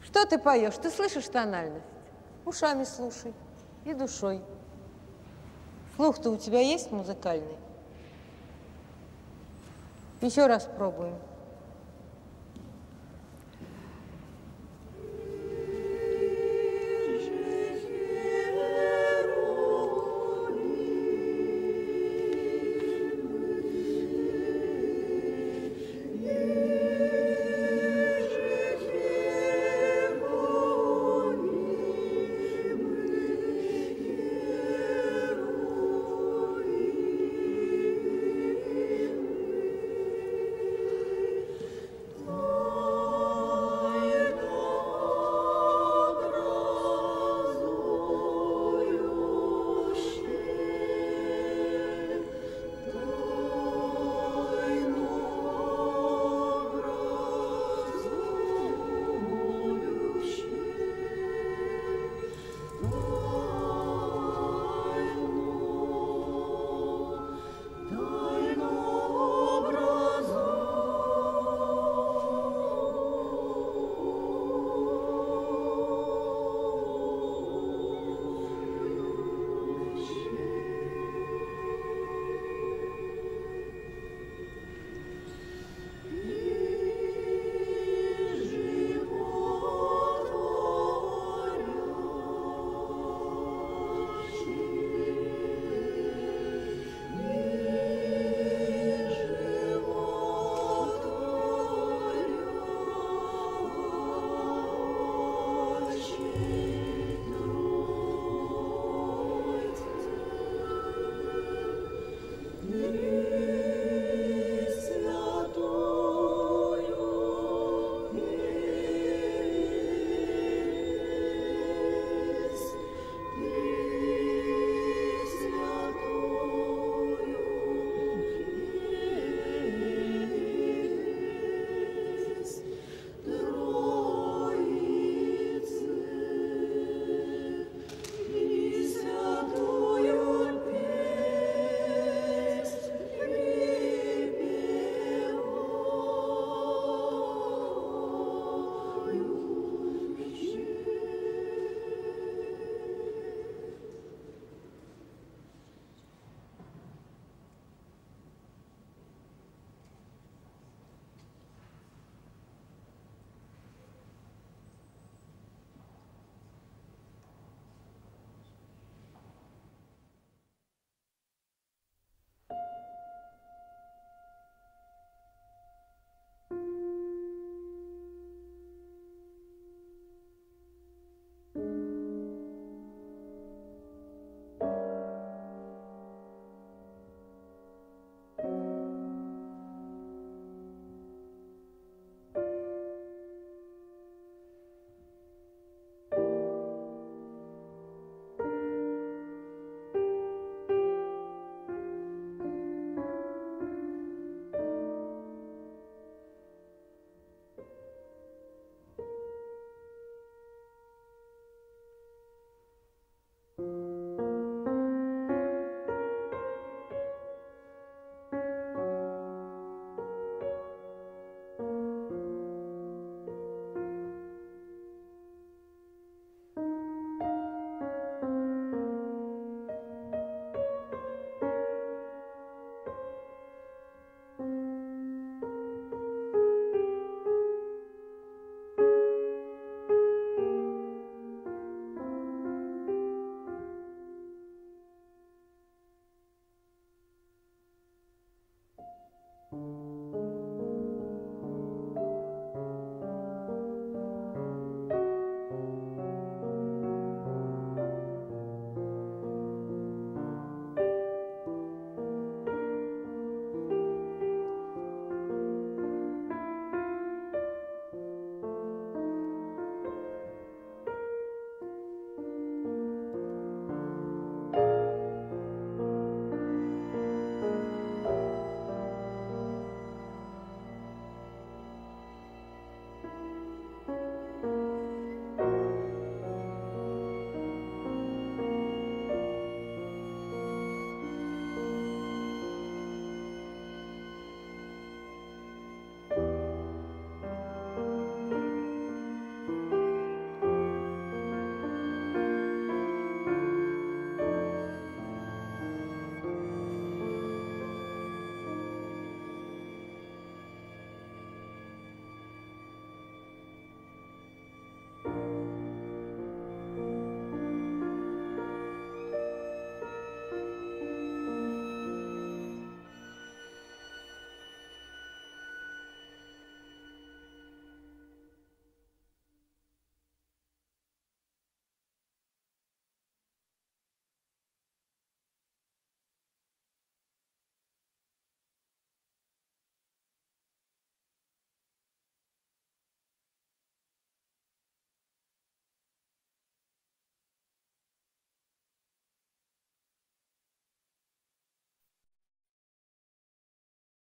Что ты поешь? Ты слышишь тональность? Ушами слушай и душой. Слух-то у тебя есть музыкальный? Еще раз пробуем.